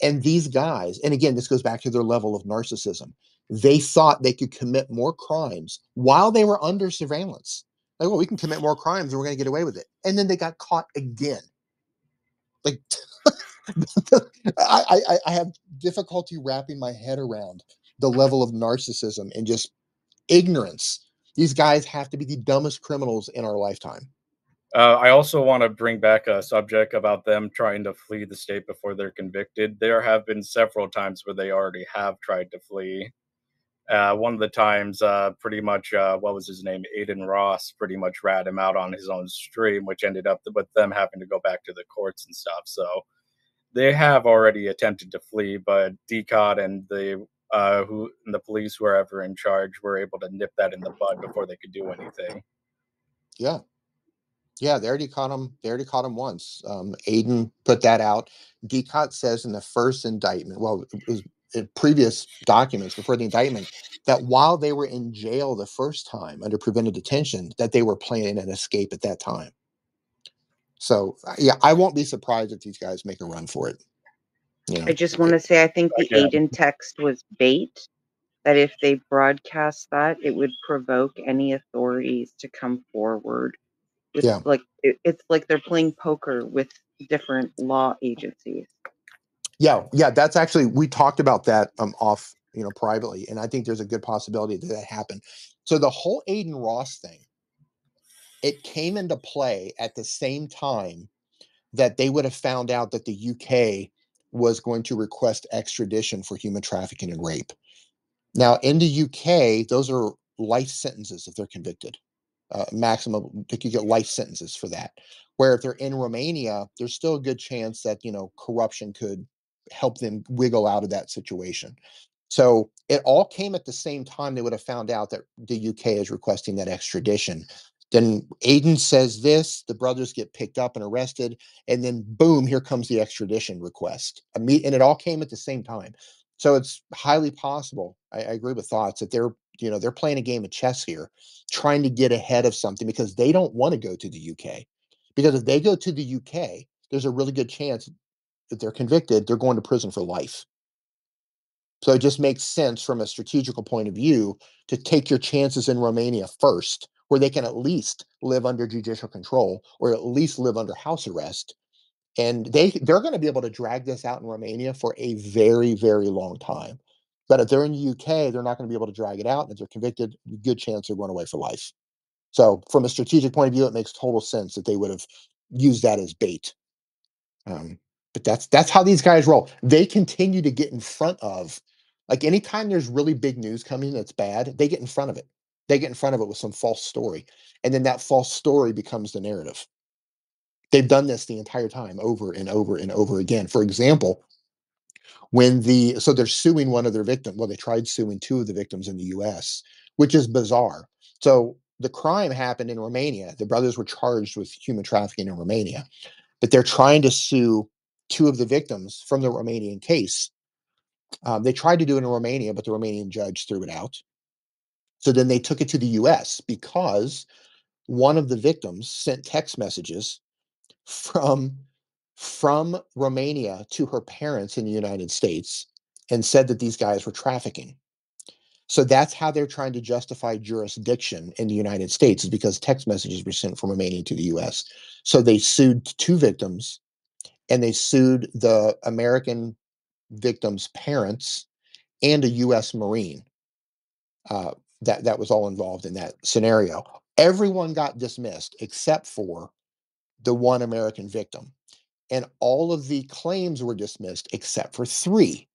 And these guys, and again, this goes back to their level of narcissism. They thought they could commit more crimes while they were under surveillance. Like, well, we can commit more crimes and we're going to get away with it. And then they got caught again. Like, I have difficulty wrapping my head around the level of narcissism and just ignorance. These guys have to be the dumbest criminals in our lifetime. I also want to bring back a subject about them trying to flee the state before they're convicted. There have been several times where they already have tried to flee. One of the times, pretty much, what was his name? Adin Ross pretty much ratted him out on his own stream, which ended up with them having to go back to the courts and stuff. So they have already attempted to flee, but DIICOT and the police, whoever in charge, were able to nip that in the bud before they could do anything. Yeah. Yeah, they already caught him. They already caught him once. Adin put that out. DIICOT says in the first indictment, well, it was previous documents before the indictment, that while they were in jail the first time under preventive detention, that they were planning an escape at that time. So yeah, I won't be surprised if these guys make a run for it. You know, I just want to say, I think the Adin text was bait, that if they broadcast that, it would provoke any authorities to come forward. It's, yeah, like it's like they're playing poker with different law agencies. Yeah, that's actually, we talked about that off, you know, privately, and I think there's a good possibility that that happened. So the whole Adin Ross thing, it came into play at the same time that they would have found out that the UK was going to request extradition for human trafficking and rape. Now, in the UK, those are life sentences if they're convicted. Maximum, they could get life sentences for that. Where if they're in Romania, there's still a good chance that, you know, corruption could help them wiggle out of that situation. So it all came at the same time. They would have found out that the UK is requesting that extradition. Then Adin says this, the brothers get picked up and arrested, and then boom, here comes the extradition request. And it all came at the same time. So it's highly possible, I agree with Thoughts, that they're, you know, they're playing a game of chess here, trying to get ahead of something, because they don't want to go to the UK. Because if they go to the UK, there's a really good chance that they're convicted, they're going to prison for life. So it just makes sense from a strategical point of view to take your chances in Romania first, where they can at least live under judicial control, or at least live under house arrest. And they're going to be able to drag this out in Romania for a very, very long time. But if they're in the UK, they're not going to be able to drag it out. And if they're convicted, good chance they're going away for life. So from a strategic point of view, it makes total sense that they would have used that as bait. But that's how these guys roll. They continue to get in front of, like, anytime there's really big news coming that's bad, they get in front of it. They get in front of it with some false story. And then that false story becomes the narrative. They've done this the entire time, over and over and over again. For example, when the, so they're suing one of their victims. Well, they tried suing two of the victims in the US, which is bizarre. So the crime happened in Romania. The brothers were charged with human trafficking in Romania, but they're trying to sue two of the victims from the Romanian case. They tried to do it in Romania, but the Romanian judge threw it out. So then they took it to the US because one of the victims sent text messages from Romania to her parents in the United States and said that these guys were trafficking. So that's how they're trying to justify jurisdiction in the United States, is because text messages were sent from Romania to the US. So they sued two victims, and they sued the American victim's parents and a US Marine. That was all involved in that scenario. Everyone got dismissed except for the one American victim. And all of the claims were dismissed except for three.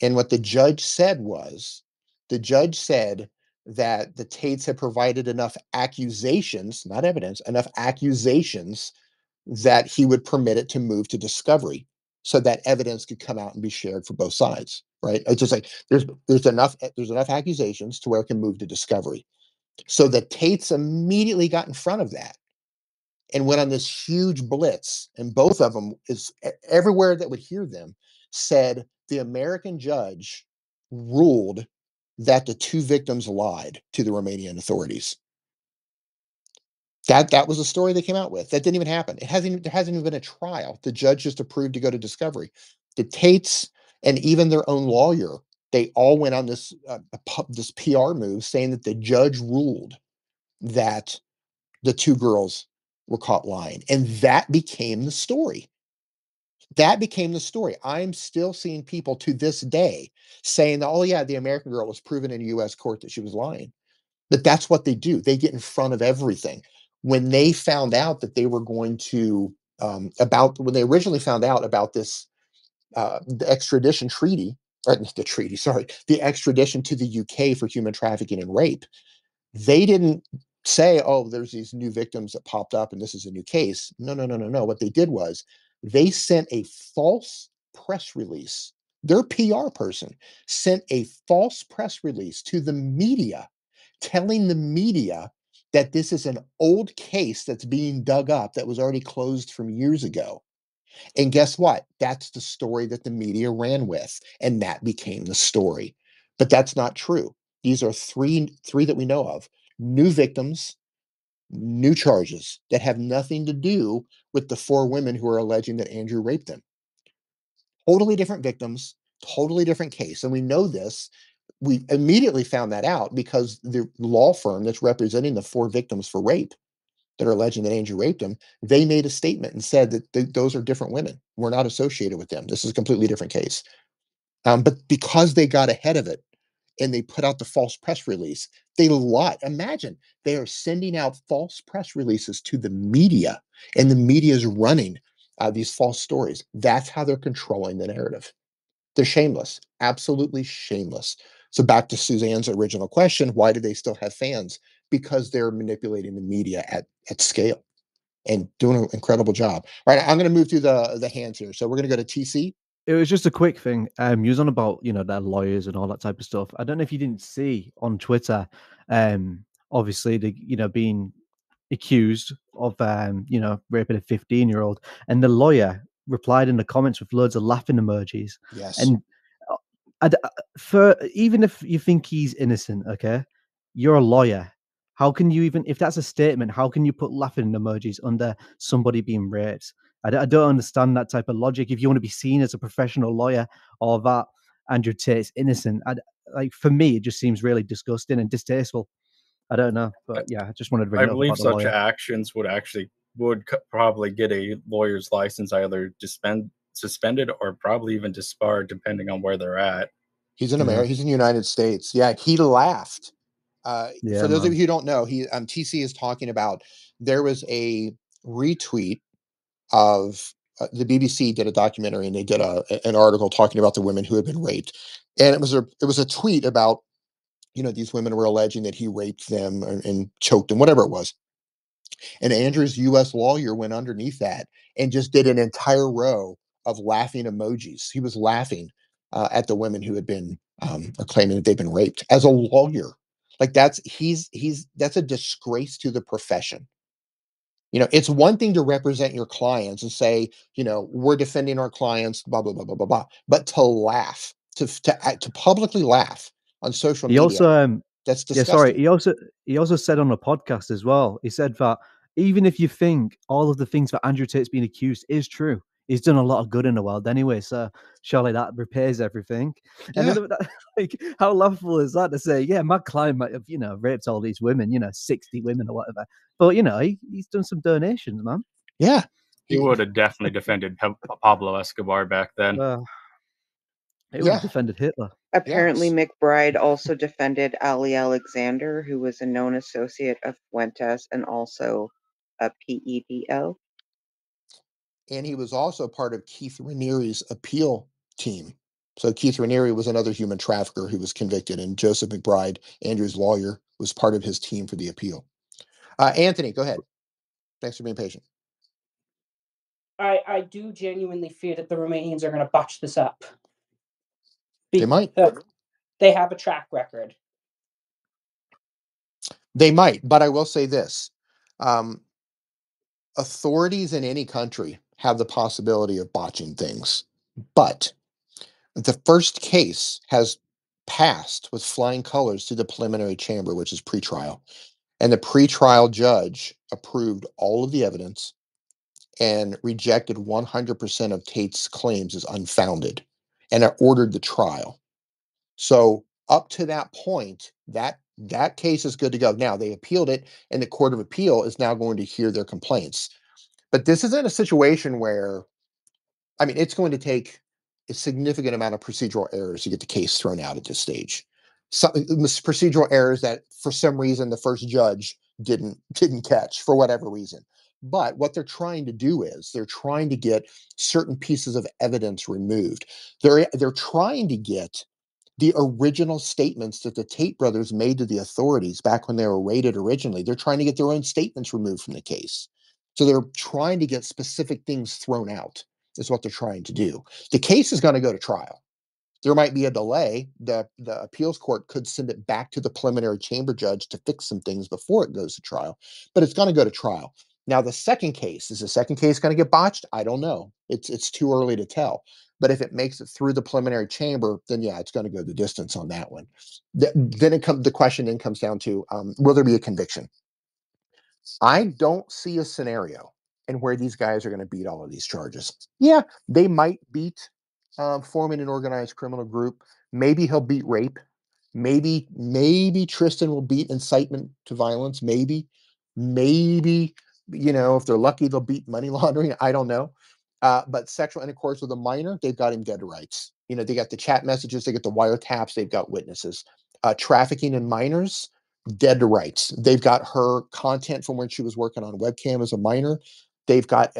And what the judge said was, the judge said that the Tates had provided enough accusations, not evidence, enough accusations that he would permit it to move to discovery so that evidence could come out and be shared for both sides, right? It's just like, there's enough accusations to where it can move to discovery. So the Tates immediately got in front of that and went on this huge blitz. And both of them, is everywhere that would hear them, said the American judge ruled that the two victims lied to the Romanian authorities. That was a story they came out with. That didn't even happen. There hasn't even been a trial. The judge just approved to go to discovery. The Tates and even their own lawyer, they all went on this this PR move saying that the judge ruled that the two girls were caught lying. And that became the story. That became the story. I'm still seeing people to this day saying, oh yeah, the American girl was proven in a US court that she was lying. But that's what they do. They get in front of everything. When they found out that they were going to, when they originally found out about this, the extradition to the UK for human trafficking and rape, they didn't say, oh, there's these new victims that popped up and this is a new case. No. What they did was they sent a false press release. Their PR person sent a false press release to the media, telling the media that this is an old case that's being dug up that was already closed from years ago. And guess what? That's the story that the media ran with, and that became the story. But that's not true. These are three that we know of. New victims, new charges that have nothing to do with the four women who are alleging that Andrew raped them. Totally different victims, totally different case. And we know this. We immediately found that out because the law firm that's representing the four victims for rape that are alleging that Andrew raped them, they made a statement and said that those are different women. We're not associated with them. This is a completely different case. But because they got ahead of it and they put out the false press release, they lied. Imagine, they are sending out false press releases to the media, and the media is running these false stories. That's how they're controlling the narrative. They're shameless, absolutely shameless. So back to Suzanne's original question, why do they still have fans? Because they're manipulating the media at scale and doing an incredible job. All right, I'm going to move through the hands here. So we're going to go to TC. It was just a quick thing. You was on about, their lawyers and all that type of stuff. I don't know if you didn't see on Twitter, obviously, being accused of, raping a 15-year-old. And the lawyer replied in the comments with loads of laughing emojis. Yes. And even if you think he's innocent, okay, you're a lawyer. How can you even, if that's a statement, how can you put laughing emojis under somebody being raped? I don't understand that type of logic. If you want to be seen as a professional lawyer or that Andrew Tate's innocent, for me, it just seems really disgusting and distasteful. I don't know, but yeah, I just wanted to bring it up. I believe such actions would probably get a lawyer's license either suspended or probably even disbarred, depending on where they're at. He's in America. He's in the United States. Yeah, he laughed. For those of you who don't know, TC is talking about, there was a retweet of the BBC did a documentary, and they did an article talking about the women who had been raped, and it was a tweet about these women were alleging that he raped them and choked them, whatever it was. And Andrew's U.S. lawyer went underneath that and just did an entire row of laughing emojis. He was laughing at the women who had been claiming that they've been raped as a lawyer. Like that's a disgrace to the profession. You know, it's one thing to represent your clients and say, you know, we're defending our clients, blah, blah, blah, blah, blah, blah. But to laugh, to publicly laugh on social media, that's disgusting. Yeah, sorry. He also said on a podcast as well, he said that even if you think all of the things that Andrew Tate's been accused is true, he's done a lot of good in the world anyway, so surely that repairs everything. Yeah. And then, like, how laughable is that to say, yeah, my client might have, you know, raped all these women, you know, 60 women or whatever. But, you know, he's done some donations, man. Yeah. He would have definitely defended Pablo Escobar back then. He would have defended Hitler. Apparently, yes. McBride also defended Ali Alexander, who was a known associate of Fuentes and also a PEDO. And he was also part of Keith Ranieri's appeal team. So Keith Ranieri was another human trafficker who was convicted, and Joseph McBride, Andrew's lawyer, was part of his team for the appeal. Anthony, go ahead. Thanks for being patient. I do genuinely fear that the Romanians are going to botch this up. They might. They have a track record. They might, but I will say this. Authorities in any country have the possibility of botching things, but the first case has passed with flying colors through the preliminary chamber, which is pretrial. And the pretrial judge approved all of the evidence and rejected 100% of Tate's claims as unfounded and ordered the trial. So up to that point, that case is good to go. Now, they appealed it, and the Court of Appeal is now going to hear their complaints. But this isn't a situation where, I mean, it's going to take a significant amount of procedural errors to get the case thrown out at this stage. Some procedural errors that, for some reason, the first judge didn't catch for whatever reason. But what they're trying to do is they're trying to get certain pieces of evidence removed. They're trying to get the original statements that the Tate brothers made to the authorities back when they were raided originally. They're trying to get their own statements removed from the case. So they're trying to get specific things thrown out is what they're trying to do. The case is going to go to trial. There might be a delay. The appeals court could send it back to the preliminary chamber judge to fix some things before it goes to trial, but it's going to go to trial. Now, the second case, is the second case going to get botched? I don't know. It's too early to tell. But if it makes it through the preliminary chamber, then yeah, it's going to go the distance on that one. Then it comes. The question then comes down to, will there be a conviction? I don't see a scenario in where these guys are going to beat all of these charges. Yeah, they might beat forming an organized criminal group. Maybe he'll beat rape. Maybe Tristan will beat incitement to violence. Maybe, you know, if they're lucky, they'll beat money laundering. I don't know. But sexual intercourse with a minor, they've got him dead to rights. You know, they got the chat messages, they get the wiretaps, they've got witnesses. Trafficking in minors, dead to rights. They've got her content from when she was working on webcam as a minor. They've got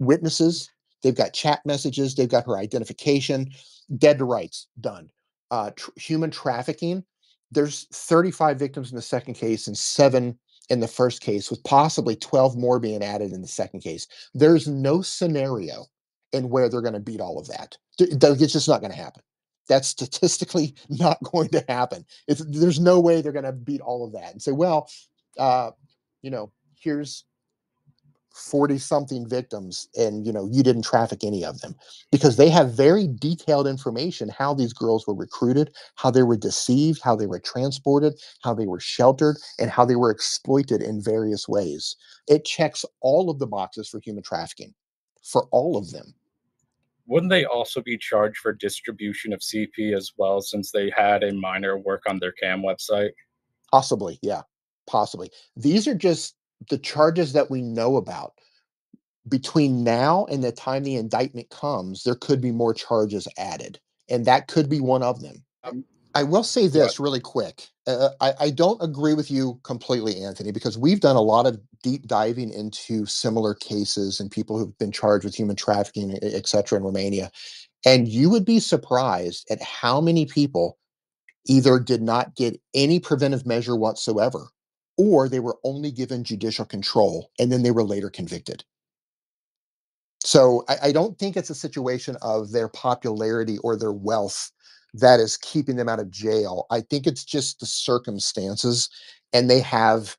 witnesses, they've got chat messages, they've got her identification, dead to rights, done. Human trafficking, there's 35 victims in the second case and 7 in the first case, with possibly 12 more being added in the second case. There's no scenario in where they're going to beat all of that. It's just not going to happen. That's statistically not going to happen. There's no way they're going to beat all of that and say, well, you know, here's 40-something victims and, you know, you didn't traffic any of them, because they have very detailed information how these girls were recruited, how they were deceived, how they were transported, how they were sheltered, and how they were exploited in various ways. It checks all of the boxes for human trafficking, for all of them. Wouldn't they also be charged for distribution of CP as well, since they had a minor work on their cam website? Possibly, yeah, possibly. These are just the charges that we know about. Between now and the time the indictment comes, there could be more charges added, and that could be one of them. I will say this really quick. I don't agree with you completely, Anthony, because we've done a lot of deep diving into similar cases and people who've been charged with human trafficking, et cetera, in Romania. And you would be surprised at how many people either did not get any preventive measure whatsoever, or they were only given judicial control, and then they were later convicted. So I don't think it's a situation of their popularity or their wealth that is keeping them out of jail. I think it's just the circumstances, and they have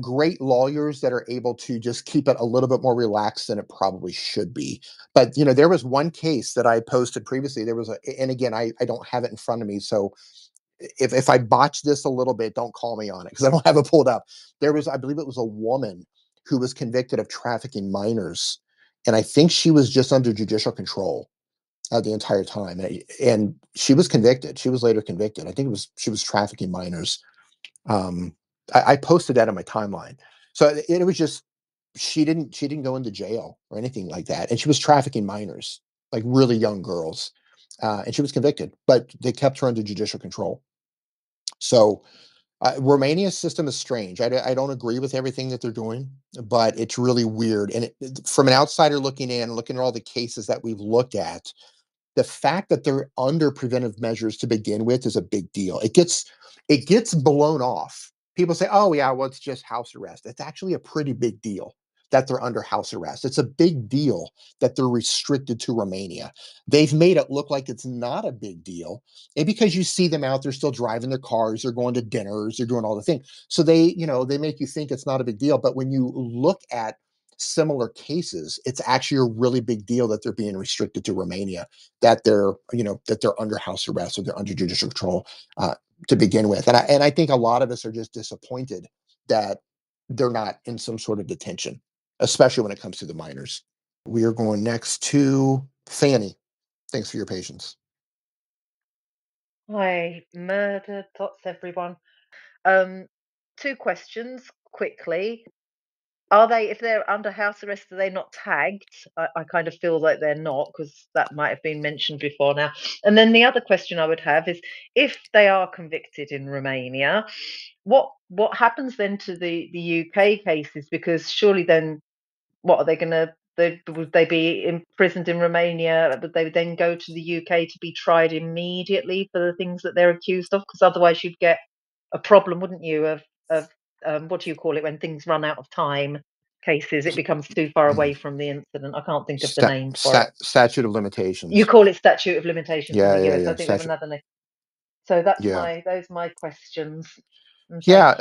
great lawyers that are able to just keep it a little bit more relaxed than it probably should be. But, you know, there was one case that I posted previously. There was a, and again, I don't have it in front of me. So if I botch this a little bit, don't call me on it because I don't have it pulled up. There was, I believe it was a woman who was convicted of trafficking minors. And I think she was just under judicial control the entire time. And she was convicted. She was later convicted. I think it was, she was trafficking minors. I posted that on my timeline. So it was just, she didn't go into jail or anything like that. And she was trafficking minors, like really young girls. And she was convicted, but they kept her under judicial control. So Romania's system is strange. I don't agree with everything that they're doing, but it's really weird. And from an outsider looking in, looking at all the cases that we've looked at, the fact that they're under preventive measures to begin with is a big deal. It gets blown off. People say, oh, yeah, well, it's just house arrest. It's actually a pretty big deal that they're under house arrest. It's a big deal that they're restricted to Romania. They've made it look like it's not a big deal. And because you see them out, they're still driving their cars, they're going to dinners, they're doing all the things. So they make you think it's not a big deal. But when you look at similar cases, it's actually a really big deal that they're being restricted to Romania, that they're under house arrest or they're under judicial control to begin with. And I think a lot of us are just disappointed that they're not in some sort of detention, especially when it comes to the minors. We are going next to Fanny. Thanks for your patience. Hi, murder tots everyone. Two questions quickly. Are they, if they're under house arrest, are they not tagged? I kind of feel like they're not, because that might have been mentioned before now. And then the other question I would have is, if they are convicted in Romania, what happens then to the UK cases? Because surely then, what are they going to, would they be imprisoned in Romania? Would they then go to the UK to be tried immediately for the things that they're accused of? Because otherwise you'd get a problem, wouldn't you, of what do you call it when things run out of time cases? It becomes too far away from the incident. I can't think of the name for it. Statute of limitations. You call it statute of limitations. Yeah, in the US. Yeah. I think there's another name. So those are my questions. Yeah,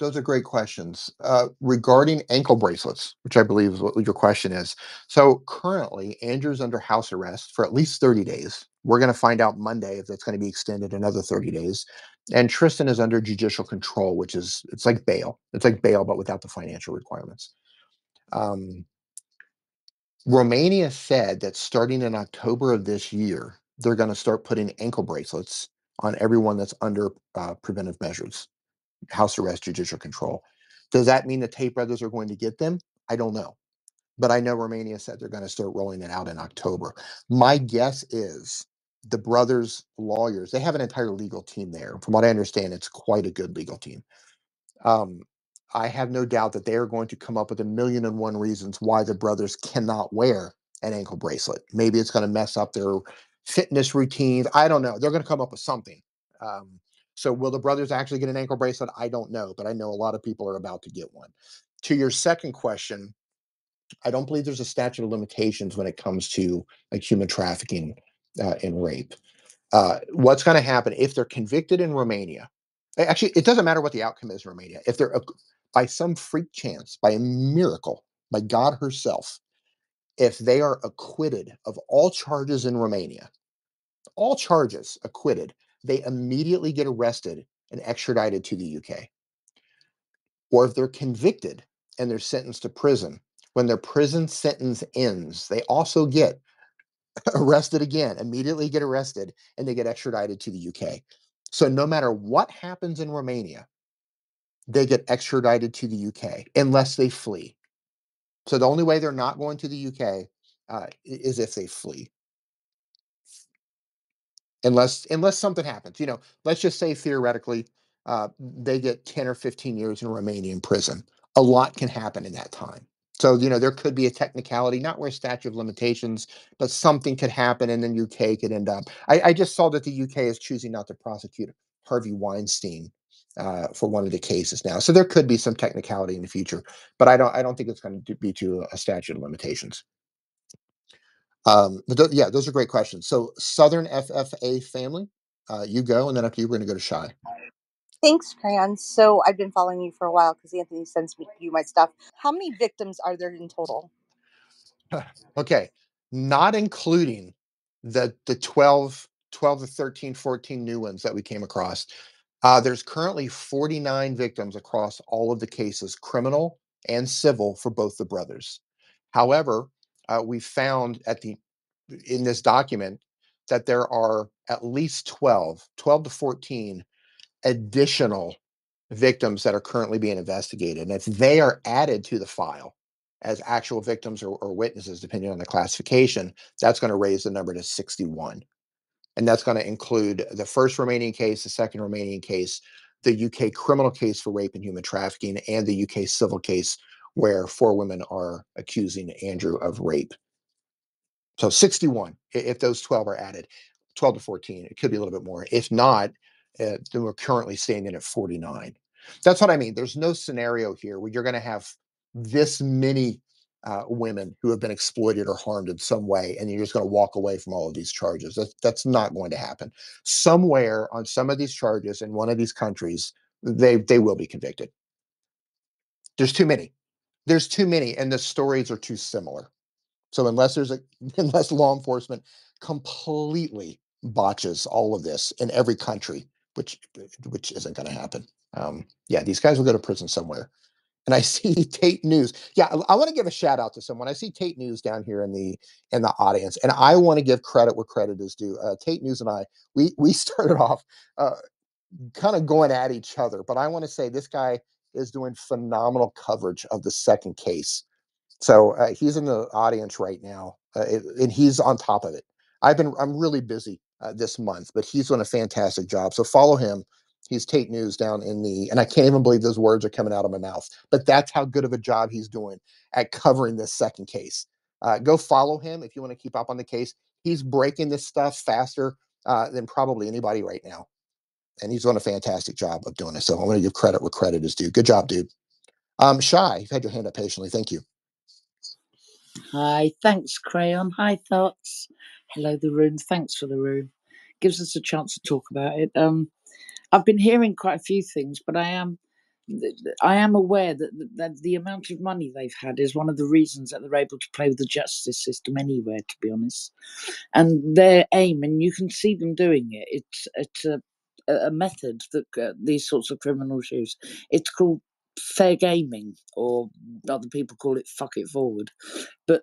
those are great questions. Regarding ankle bracelets, which I believe is what your question is. So currently, Andrew's under house arrest for at least 30 days. We're going to find out Monday if that's going to be extended another 30 days. And Tristan is under judicial control, which is, it's like bail. It's like bail, but without the financial requirements. Romania said that starting in October of this year, they're going to start putting ankle bracelets on everyone that's under preventive measures, house arrest, judicial control. Does that mean the Tate brothers are going to get them? I don't know. But I know Romania said they're going to start rolling it out in October. My guess is the brothers' lawyers, they have an entire legal team there. From what I understand, it's quite a good legal team. I have no doubt that they are going to come up with 1,001 reasons why the brothers cannot wear an ankle bracelet. Maybe it's going to mess up their fitness routines. I don't know. They're going to come up with something. So will the brothers actually get an ankle bracelet? I don't know, but I know a lot of people are about to get one. To your second question, I don't believe there's a statute of limitations when it comes to like human trafficking and rape. What's going to happen if they're convicted in Romania? Actually, it doesn't matter what the outcome is in Romania. If they're, by some freak chance, by a miracle, by God herself, if they are acquitted of all charges in Romania, all charges acquitted, they immediately get arrested and extradited to the UK. Or if they're convicted and they're sentenced to prison, when their prison sentence ends, they also get arrested again, immediately get arrested, and they get extradited to the UK. So no matter what happens in Romania, they get extradited to the UK unless they flee. So the only way they're not going to the UK is if they flee. Unless something happens, you know, let's just say theoretically they get 10 or 15 years in Romanian prison. A lot can happen in that time. So, you know, there could be a technicality, not where statute of limitations, but something could happen and then UK could end up. I just saw that the UK is choosing not to prosecute Harvey Weinstein for one of the cases now. So there could be some technicality in the future, but I don't think it's going to be to a statute of limitations. But yeah, those are great questions. So Southern FFA family, you go, and then after you, we're going to go to Shai. Thanks, Crayon. So I've been following you for a while because Anthony sends you my stuff. How many victims are there in total? Okay. Not including the 12 or 13, 14 new ones that we came across. There's currently 49 victims across all of the cases, criminal and civil, for both the brothers. However, we found in this document that there are at least 12 to 14 additional victims that are currently being investigated. And if they are added to the file as actual victims or witnesses, depending on the classification, that's going to raise the number to 61. And that's going to include the first Romanian case, the second Romanian case, the UK criminal case for rape and human trafficking, and the UK civil case where 4 women are accusing Andrew of rape. So 61, if those 12 are added, 12 to 14, it could be a little bit more. If not, then we're currently standing at 49. That's what I mean. There's no scenario here where you're going to have this many women who have been exploited or harmed in some way, and you're just going to walk away from all of these charges. That's not going to happen. Somewhere on some of these charges in one of these countries, they will be convicted. There's too many. There's too many, and the stories are too similar. So unless law enforcement completely botches all of this in every country, which isn't going to happen. Yeah, these guys will go to prison somewhere. And I see Tate News. Yeah, I want to give a shout out to someone. I see Tate News down here in the audience, and I want to give credit where credit is due. Tate News and I, we started off kind of going at each other, but I want to say this guy is doing phenomenal coverage of the second case. So he's in the audience right now, and he's on top of it. I'm really busy this month, but he's doing a fantastic job. So follow him. He's Tate News down in the, and I can't even believe those words are coming out of my mouth, but that's how good of a job he's doing at covering this second case. Go follow him if you want to keep up on the case. He's breaking this stuff faster than probably anybody right now. And he's doing a fantastic job of doing it. So I'm going to give credit where credit is due. Good job, dude. Shai, you've had your hand up patiently. Thank you. Hi, thanks, Crayon. Hi, Thoughts. Hello, the room. Thanks for the room. Gives us a chance to talk about it. I've been hearing quite a few things, but I am aware that the amount of money they've had is one of the reasons that they're able to play with the justice system anywhere, to be honest. And their aim, and you can see them doing it, it's a method that these sorts of criminals use. It's called fair gaming, or other people call it fuck it forward. But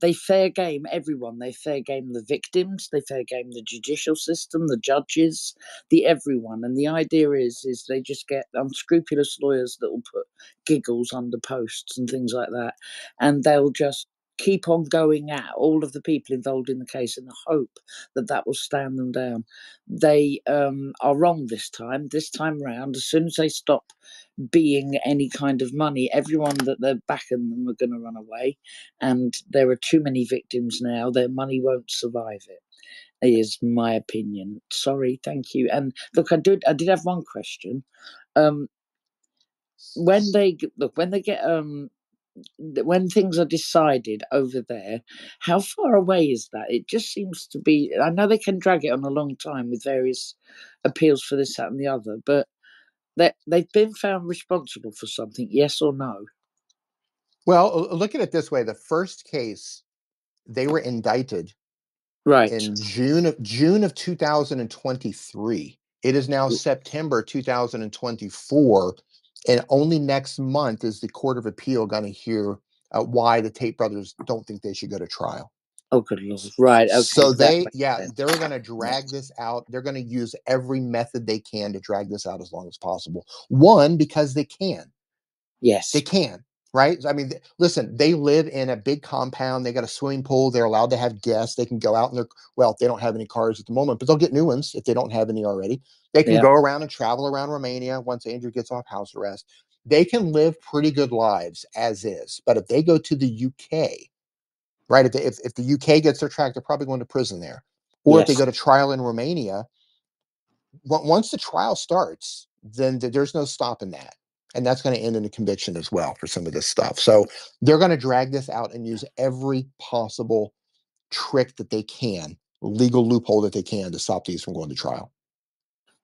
they fair game everyone. They fair game the victims, they fair game the judicial system, the judges, the everyone. And the idea is they just get unscrupulous lawyers that will put giggles under posts and things like that, and they'll just keep on going at all of the people involved in the case in the hope that that will stand them down. They are wrong this time round. As soon as they stop being any kind of money, everyone that they're backing them are going to run away, and there are too many victims now. Their money won't survive it, is my opinion. Sorry, thank you. And look, I did have one question. When things are decided over there, how far away is that? It just seems to be, I know they can drag it on a long time with various appeals for this, that and the other, but they've been found responsible for something, yes or no? Well, look at it this way. The first case, they were indicted right in June of 2023. It is now September 2024. And only next month is the Court of Appeal going to hear why the Tate brothers don't think they should go to trial. Oh, good Lord. Right. Okay. So they're going to drag this out. They're going to use every method they can to drag this out as long as possible. One, because they can. Yes. They can, right? I mean, listen, they live in a big compound. They got a swimming pool. They're allowed to have guests. They can go out in their, well, they don't have any cars at the moment, but they'll get new ones if they don't have any already. They can go around and travel around Romania once Andrew gets off house arrest. They can live pretty good lives as is. But if they go to the UK, right, if the UK gets their track, they're probably going to prison there. Or if they go to trial in Romania, once the trial starts, then there's no stopping that. And that's going to end in a conviction as well for some of this stuff. So they're going to drag this out and use every possible trick that they can, legal loophole that they can, to stop these from going to trial.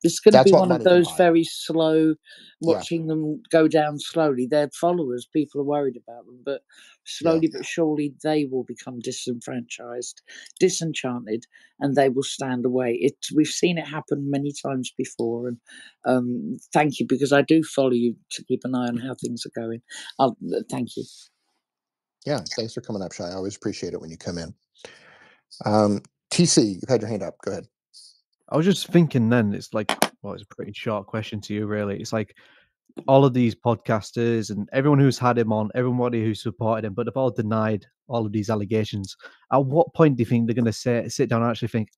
It's going to be one of those very slow, watching them go down slowly. Their followers, people are worried about them, but slowly but surely they will become disenfranchised, disenchanted, and they will stand away. We've seen it happen many times before, and thank you, because I do follow you to keep an eye on how things are going. Thank you. Yeah, thanks for coming up, Shai. I always appreciate it when you come in. TC, you've had your hand up. Go ahead. I was just thinking then, it's like, well, it's a pretty short question to you, really. It's like all of these podcasters and everyone who's had him on, everybody who supported him, but they've all denied all of these allegations. At what point do you think they're going to sit down and actually think,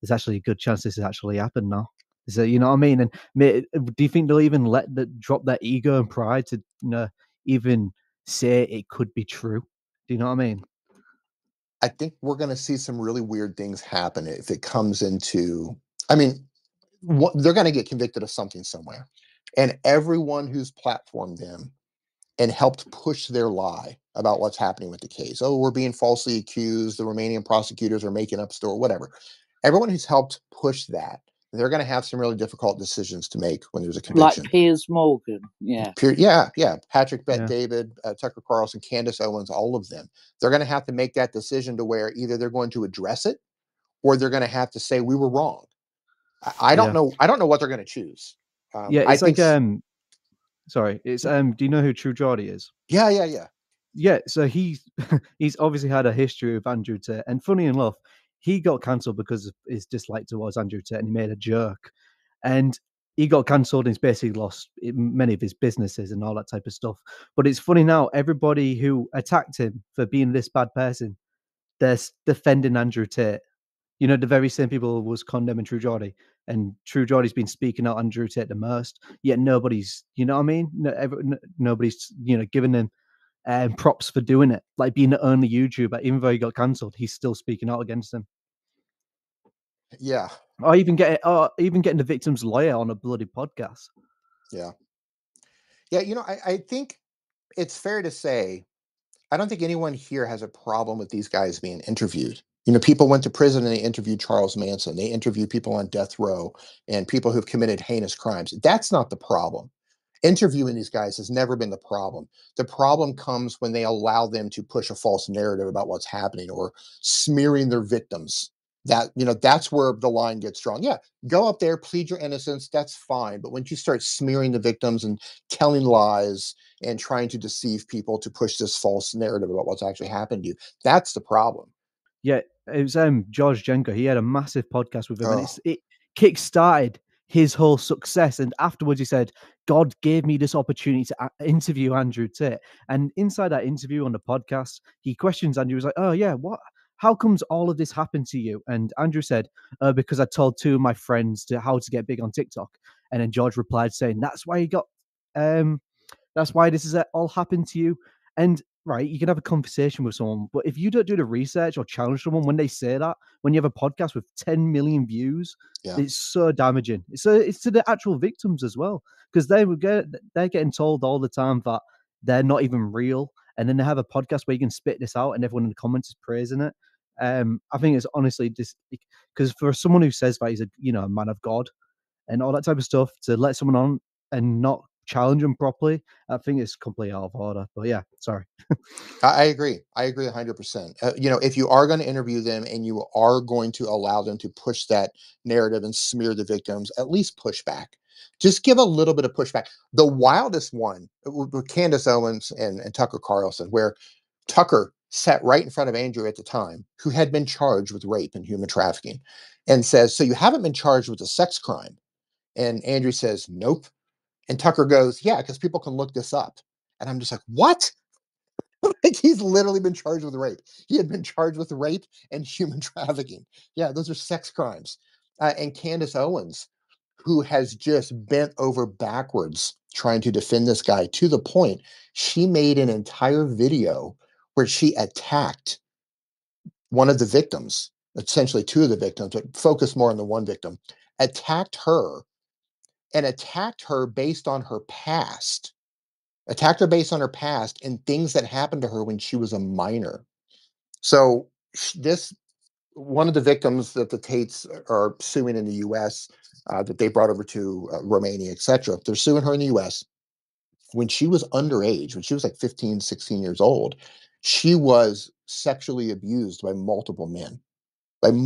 there's actually a good chance this has actually happened now? Is that, you know what I mean? And do you think they'll even let drop their ego and pride to, you know, even say it could be true? Do you know what I mean? I think we're going to see some really weird things happen if it comes into, I mean, they're going to get convicted of something somewhere. And everyone who's platformed them and helped push their lie about what's happening with the case, oh, we're being falsely accused, the Romanian prosecutors are making up story, whatever. Everyone who's helped push that, they're going to have some really difficult decisions to make when there's a conviction. Like Piers Morgan, yeah. Patrick Bet-David, Tucker Carlson, Candace Owens, all of them. They're going to have to make that decision to where either they're going to address it or they're going to have to say we were wrong. I don't know. I don't know what they're going to choose. Do you know who True Geordie is? Yeah. So he's obviously had a history with Andrew Tate, and funny enough, he got cancelled because of his dislike towards Andrew Tate, and he made a joke. And he got cancelled, and he's basically lost many of his businesses and all that type of stuff. But it's funny now, everybody who attacked him for being this bad person, they're defending Andrew Tate. You know, the very same people was condemning True Geordie. And True Geordie's been speaking out Andrew Tate the most, yet nobody's, you know what I mean? Nobody's, you know, giving him props for doing it, like being the only YouTuber, even though he got cancelled, he's still speaking out against him. Yeah, or even getting the victim's lawyer on a bloody podcast. Yeah. You know, I think it's fair to say, I don't think anyone here has a problem with these guys being interviewed. You know, people went to prison and they interviewed Charles Manson. They interviewed people on death row and people who've committed heinous crimes. That's not the problem. Interviewing these guys has never been the problem. The problem comes when they allow them to push a false narrative about what's happening or smearing their victims. That, you know, that's where the line gets drawn. Yeah, go up there, plead your innocence. That's fine. But when you start smearing the victims and telling lies and trying to deceive people to push this false narrative about what's actually happened to you, that's the problem. Yeah, it was George Janko. He had a massive podcast with him, and it kick-started his whole success. And afterwards he said, God gave me this opportunity to interview Andrew Tate. And inside that interview on the podcast, he questions Andrew. He was like, oh yeah, what? How comes all of this happened to you? And Andrew said, because I told two of my friends how to get big on TikTok. And then George replied saying, that's why you got, that's why this is all happened to you. And right, you can have a conversation with someone, but if you don't do the research or challenge someone when they say that, when you have a podcast with 10 million views, it's so damaging. It's to the actual victims as well, because they're getting told all the time that they're not even real, and then they have a podcast where you can spit this out, and everyone in the comments is praising it. I think it's honestly just because for someone who says that he's a man of God and all that type of stuff, to let someone on and not challenge them properly, I think it's completely out of order. But yeah, sorry. I agree 100%. You know, if you are going to interview them and you are going to allow them to push that narrative and smear the victims, at least push back. Just give a little bit of pushback. The wildest one with Candace Owens and Tucker Carlson, where Tucker sat right in front of Andrew at the time, who had been charged with rape and human trafficking, and says, so you haven't been charged with a sex crime? And Andrew says, nope. And Tucker goes, yeah, because people can look this up. And I'm just like, what? Like, he's literally been charged with rape. He had been charged with rape and human trafficking. Yeah, those are sex crimes. And Candace Owens, who has just bent over backwards trying to defend this guy to the point, she made an entire video where she attacked one of the victims, essentially two of the victims, but focused more on the one victim, attacked her and attacked her based on her past, and things that happened to her when she was a minor. So this, one of the victims that the Tates are suing in the U.S., that they brought over to Romania, etc. They're suing her in the U.S. When she was underage, when she was like 15, 16 years old, she was sexually abused by multiple men, One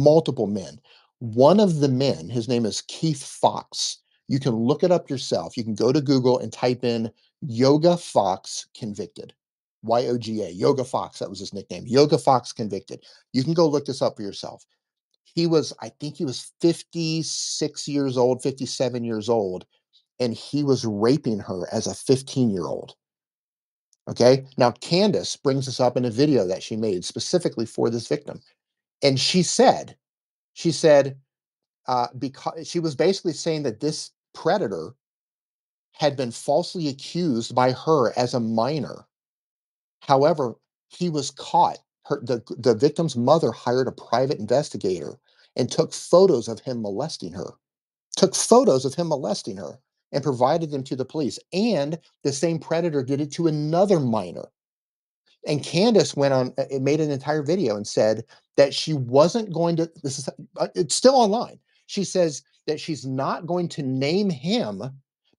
of the men, his name is Keith Fox. You can look it up yourself. You can go to Google and type in Yoga Fox Convicted. Y-O-G-A, Yoga Fox, that was his nickname. Yoga Fox Convicted. You can go look this up for yourself. He was, I think he was 56 years old, 57 years old, and he was raping her as a 15-year-old. Okay? Now, Candace brings this up in a video that she made specifically for this victim. And she said, because she was basically saying that this predator had been falsely accused by her as a minor. However, he was caught. The victim's mother hired a private investigator and took photos of him molesting her, and provided them to the police. And the same predator did it to another minor. And Candace went on, it made an entire video and said that she wasn't going to, this is, it's still online. She says that she's not going to name him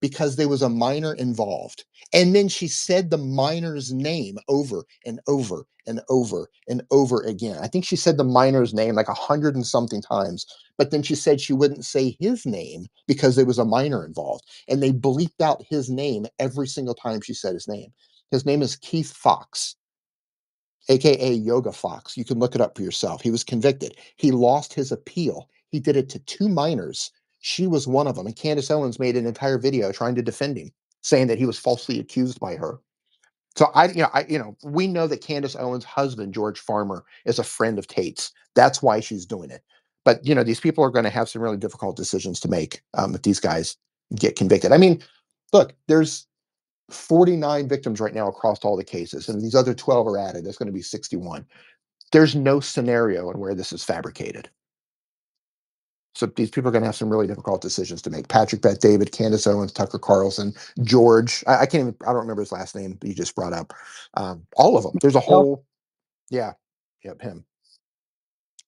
because there was a minor involved. And then she said the minor's name over and over and over and over again. I think she said the minor's name like 100 and something times, but then she said she wouldn't say his name because there was a minor involved. And they bleeped out his name every single time she said his name. His name is Keith Fox, AKA Yoga Fox. You can look it up for yourself. He was convicted. He lost his appeal. He did it to two minors. She was one of them. And Candace Owens made an entire video trying to defend him, saying that he was falsely accused by her. So we know that Candace Owens' husband, George Farmer, is a friend of Tate's. That's why she's doing it. But, you know, these people are going to have some really difficult decisions to make if these guys get convicted. I mean, look, there's 49 victims right now across all the cases, and these other 12 are added. That's going to be 61. There's no scenario in where this is fabricated. So these people are going to have some really difficult decisions to make. Patrick Bet-David, Candace Owens, Tucker Carlson, George. I can't even, I don't remember his last name, but you just brought up all of them. There's a whole, him.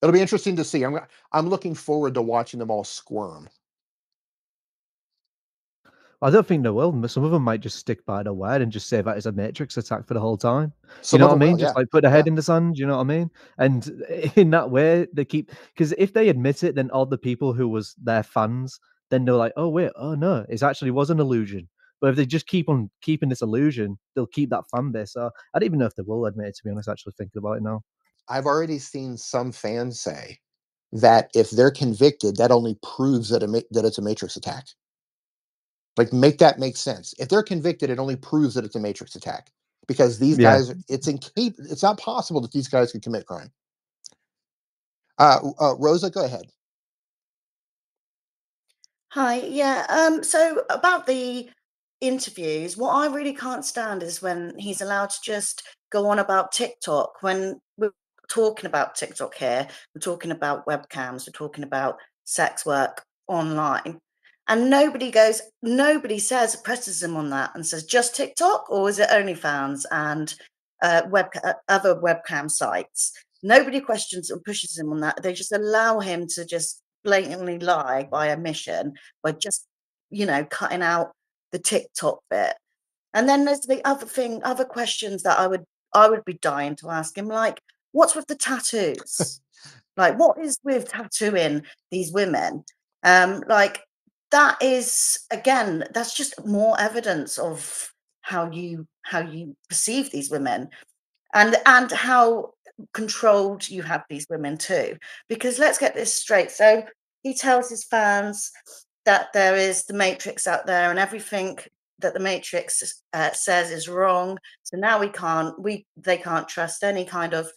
It'll be interesting to see. I'm looking forward to watching them all squirm. I don't think they will. Some of them might just stick by the word and just say that is a Matrix attack for the whole time. You know what I mean? Will, yeah. Just like put their head in the sand, you know what I mean? And in that way, they keep... Because if they admit it, then all the people who was their fans, then they're like, oh, wait, oh, no, it actually was an illusion. But if they just keep on keeping this illusion, they'll keep that fan base. So I don't even know if they will admit it, to be honest, actually thinking about it now. I've already seen some fans say that if they're convicted, that only proves that it's a Matrix attack. Like, make that make sense. If they're convicted, it only proves that it's a Matrix attack. Because these guys, it's not possible that these guys could commit crime. Rosa, go ahead. Hi, so about the interviews, what I really can't stand is when he's allowed to just go on about TikTok. When we're talking about TikTok here, we're talking about webcams, we're talking about sex work online. And nobody says, presses him on that and says, just TikTok, or is it OnlyFans and other webcam sites? Nobody questions or pushes him on that. They just allow him to just blatantly lie by omission, by just, cutting out the TikTok bit. And then there's the other questions that I would be dying to ask him, like, what's with the tattoos? Like, what is with tattooing these women? That is, again, that's just more evidence of how you perceive these women and how controlled you have these women too. Because let's get this straight. So he tells his fans that there is the Matrix out there and everything that the Matrix says is wrong. So now they can't trust any kind of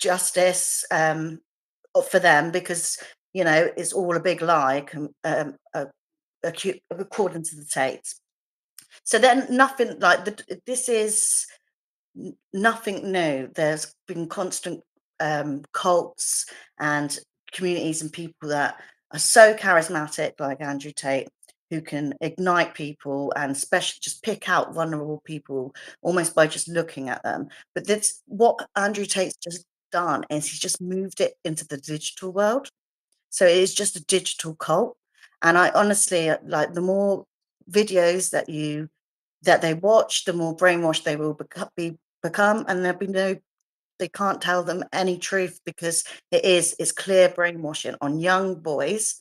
justice for them because... it's all a big lie, according to the Tates. So then nothing like this is nothing new. There's been constant cults and communities and people that are so charismatic, like Andrew Tate, who can ignite people and especially just pick out vulnerable people almost by just looking at them. But that's what Andrew Tate's just done, is he's just moved it into the digital world. So it is just a digital cult. And I honestly, like, the more videos that they watch, the more brainwashed they will become, and there'll be no, they can't tell them any truth, because it's clear brainwashing on young boys.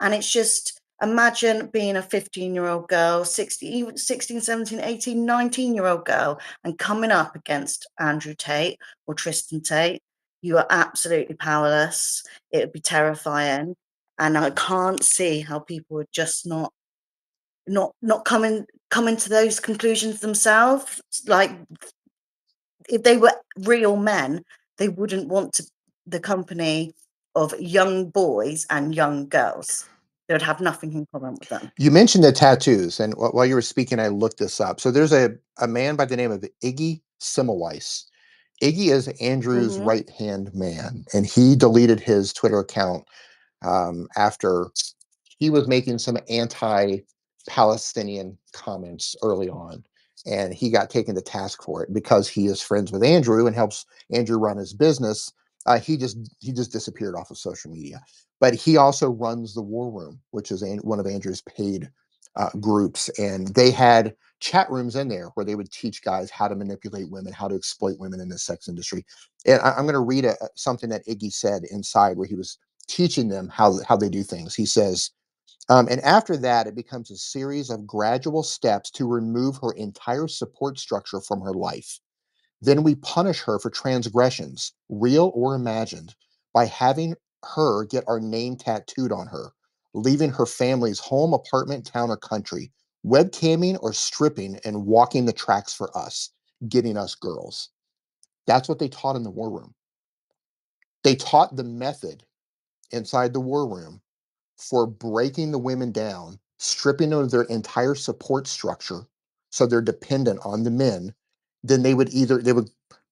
And it's just, imagine being a 15-year-old girl, 16, 17, 18, 19-year-old girl, and coming up against Andrew Tate or Tristan Tate. You are absolutely powerless. It would be terrifying. And I can't see how people are just not coming to those conclusions themselves. Like, if they were real men, they wouldn't want to the company of young boys and young girls. They would have nothing in common with them. You mentioned the tattoos, and while you were speaking, I looked this up. So there's a man by the name of Iggy Semmelweis. Iggy is Andrew's right-hand man, and he deleted his Twitter account after he was making some anti-Palestinian comments early on, and he got taken to task for it because he is friends with Andrew and helps Andrew run his business. He just disappeared off of social media. But he also runs the War Room, which is one of Andrew's paid groups, and they had chat rooms in there where they would teach guys how to manipulate women, how to exploit women in the sex industry. And I'm going to read something that Iggy said inside where he was teaching them how they do things. He says, and after that, it becomes a series of gradual steps to remove her entire support structure from her life. Then we punish her for transgressions, real or imagined, by having her get our name tattooed on her, leaving her family's home, apartment, town, or country, webcamming or stripping and walking the tracks for us, getting us girls. That's what they taught in the War Room. They taught the method inside the War Room for breaking the women down, stripping them of their entire support structure so they're dependent on the men. Then they would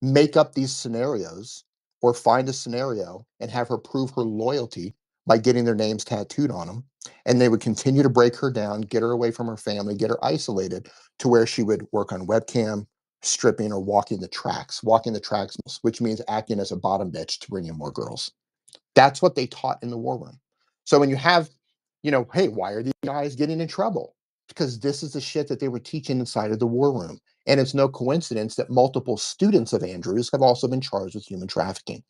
make up these scenarios or find a scenario and have her prove her loyalty by getting their names tattooed on them. And they would continue to break her down, get her away from her family, get her isolated to where she would work on webcam, stripping, or walking the tracks, which means acting as a bottom bitch to bring in more girls. That's what they taught in the War Room. So when you have, hey, why are these guys getting in trouble? Because this is the shit that they were teaching inside of the War Room. And it's no coincidence that multiple students of Andrew's have also been charged with human trafficking.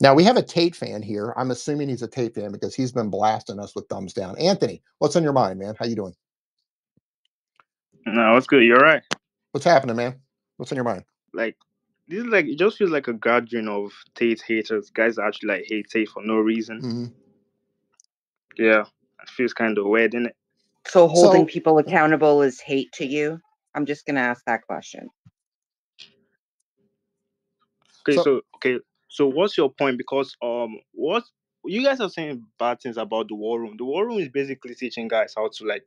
Now, we have a Tate fan here. I'm assuming he's a Tate fan because he's been blasting us with thumbs down. Anthony, what's on your mind, man? How you doing? No, it's good. You're all right. What's happening, man? What's on your mind? Like, this is like, it just feels like a gathering of Tate haters. Guys actually like hate Tate for no reason. Mm-hmm. Yeah, it feels kind of weird, isn't it? So holding people accountable is hate to you? I'm just going to ask that question. Okay, so what's your point? Because what you guys are saying bad things about the War Room. The War Room is basically teaching guys how to like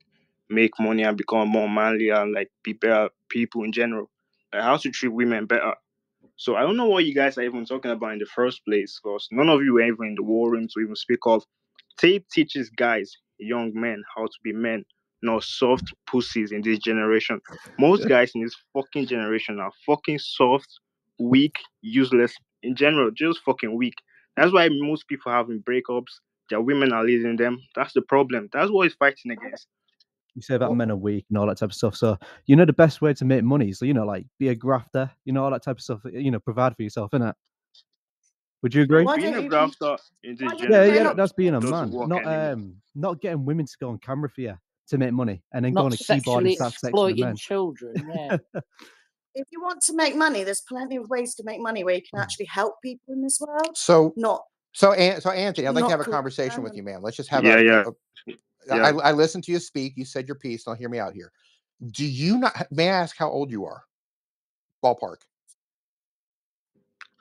make money and become more manly and like be better people in general, like how to treat women better. So I don't know what you guys are even talking about in the first place, because none of you were ever in the War Room to even speak of. Tate teaches guys, young men, how to be men. No soft pussies in this generation. Most guys in this fucking generation are fucking soft, weak, useless. In general, just fucking weak. That's why most people are having breakups. Their women are leading them. That's the problem. That's what he's fighting against. You say that men are weak and all that type of stuff. So, the best way to make money. So, like, be a grafter. All that type of stuff. Provide for yourself, innit? Would you agree? Being a grafter in this generation. Yeah, that's being a man. Not getting women to go on camera for you. To make money and then go on a keyboard and start exploiting children. Yeah. If you want to make money, there's plenty of ways to make money where you can actually help people in this world. So Anthony, I'd like to have a conversation with you, man. Let's just have I listened to you speak. You said your piece. Now hear me out here. Do you not? May I ask how old you are? Ballpark.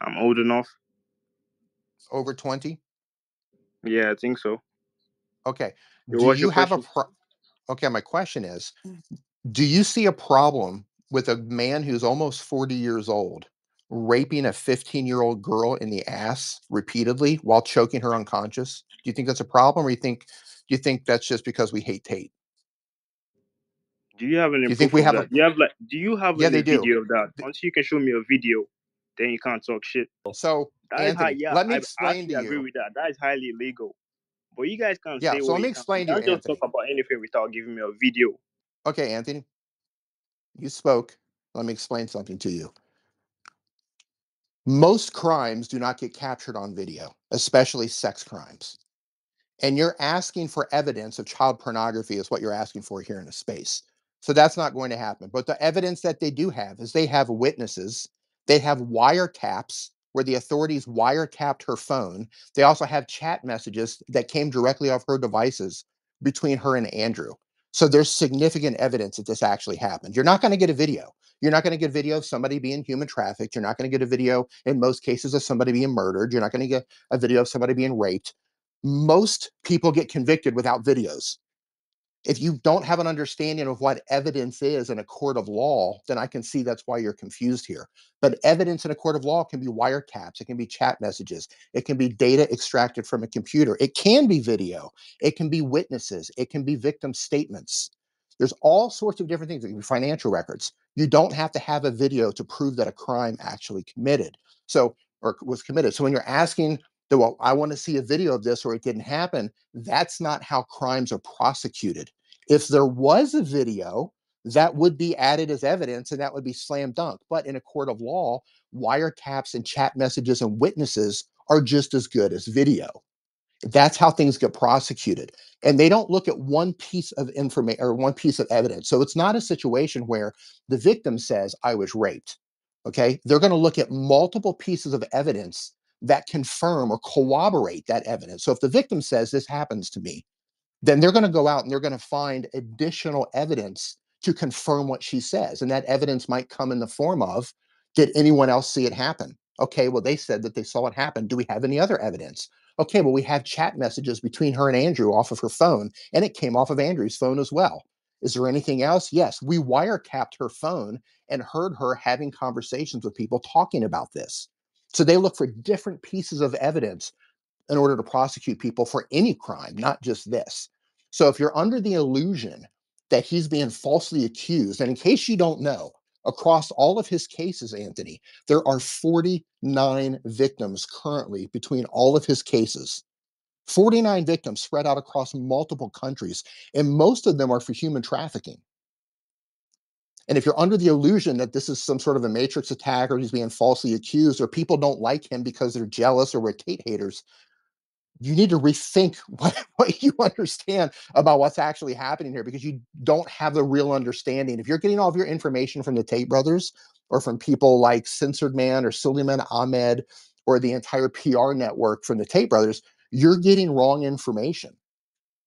I'm old enough. Over 20. Yeah, I think so. Okay. Do you have a problem? Okay, my question is, do you see a problem with a man who's almost 40 years old raping a 15-year-old girl in the ass repeatedly while choking her unconscious? Do you think that's a problem, or you think Do you think that's just because we hate Tate? Do you have an? Do you think we have? Do you have a video of that? Once you can show me a video, then you can't talk shit. So Anthony, let me explain to you. I agree with that. That is highly illegal. But you guys can't say. Yeah, so let me explain to you. Don't just talk about anything without giving me a video. Okay, Anthony, you spoke. Let me explain something to you. Most crimes do not get captured on video, especially sex crimes. And you're asking for evidence of child pornography is what you're asking for here in a space. So that's not going to happen. But the evidence that they do have is they have witnesses. They have wiretaps where the authorities wiretapped her phone. They also have chat messages that came directly off her devices between her and Andrew. So there's significant evidence that this actually happened. You're not going to get a video. You're not going to get video of somebody being human trafficked. You're not going to get a video, in most cases, of somebody being murdered. You're not going to get a video of somebody being raped. Most people get convicted without videos. If you don't have an understanding of what evidence is in a court of law, then I can see that's why you're confused here. But evidence in a court of law can be wiretaps. It can be chat messages. It can be data extracted from a computer. It can be video. It can be witnesses. It can be victim statements. There's all sorts of different things. It can be financial records. You don't have to have a video to prove that a crime actually committed, so or was committed. So when you're asking, well, I want to see a video of this or it didn't happen, that's not how crimes are prosecuted. If there was a video, that would be added as evidence and that would be slam dunk. But in a court of law, wiretaps and chat messages and witnesses are just as good as video. That's how things get prosecuted. And they don't look at one piece of information or one piece of evidence. So it's not a situation where the victim says, I was raped. Okay. They're going to look at multiple pieces of evidence that confirm or corroborate that evidence. So if the victim says this happens to me, then they're going to go out and they're going to find additional evidence to confirm what she says. And that evidence might come in the form of, did anyone else see it happen? Okay, well, they said that they saw it happen. Do we have any other evidence? Okay, well, we have chat messages between her and Andrew off of her phone, and it came off of Andrew's phone as well. Is there anything else? Yes, we wiretapped her phone and heard her having conversations with people talking about this. So they look for different pieces of evidence in order to prosecute people for any crime, not just this. So if you're under the illusion that he's being falsely accused, and in case you don't know, across all of his cases, Anthony, there are 49 victims currently between all of his cases. 49 victims spread out across multiple countries, and most of them are for human trafficking. And if you're under the illusion that this is some sort of a matrix attack or he's being falsely accused or people don't like him because they're jealous or we're Tate haters, you need to rethink what you understand about what's actually happening here, because you don't have the real understanding. If you're getting all of your information from the Tate brothers or from people like Censored Man or Suleiman Ahmed or the entire PR network from the Tate brothers, you're getting wrong information.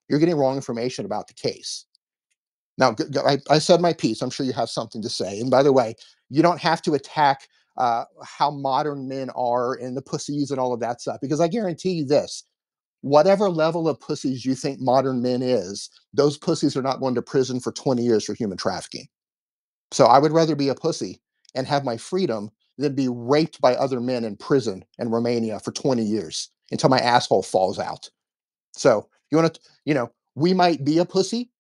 You're getting wrong information about the case. Now, I said my piece. I'm sure you have something to say. And by the way, you don't have to attack how modern men are and the pussies and all of that stuff, because I guarantee you this, whatever level of pussies you think modern men is, those pussies are not going to prison for 20 years for human trafficking. So I would rather be a pussy and have my freedom than be raped by other men in prison in Romania for 20 years until my asshole falls out. So you want to, you know, we might be a pussy.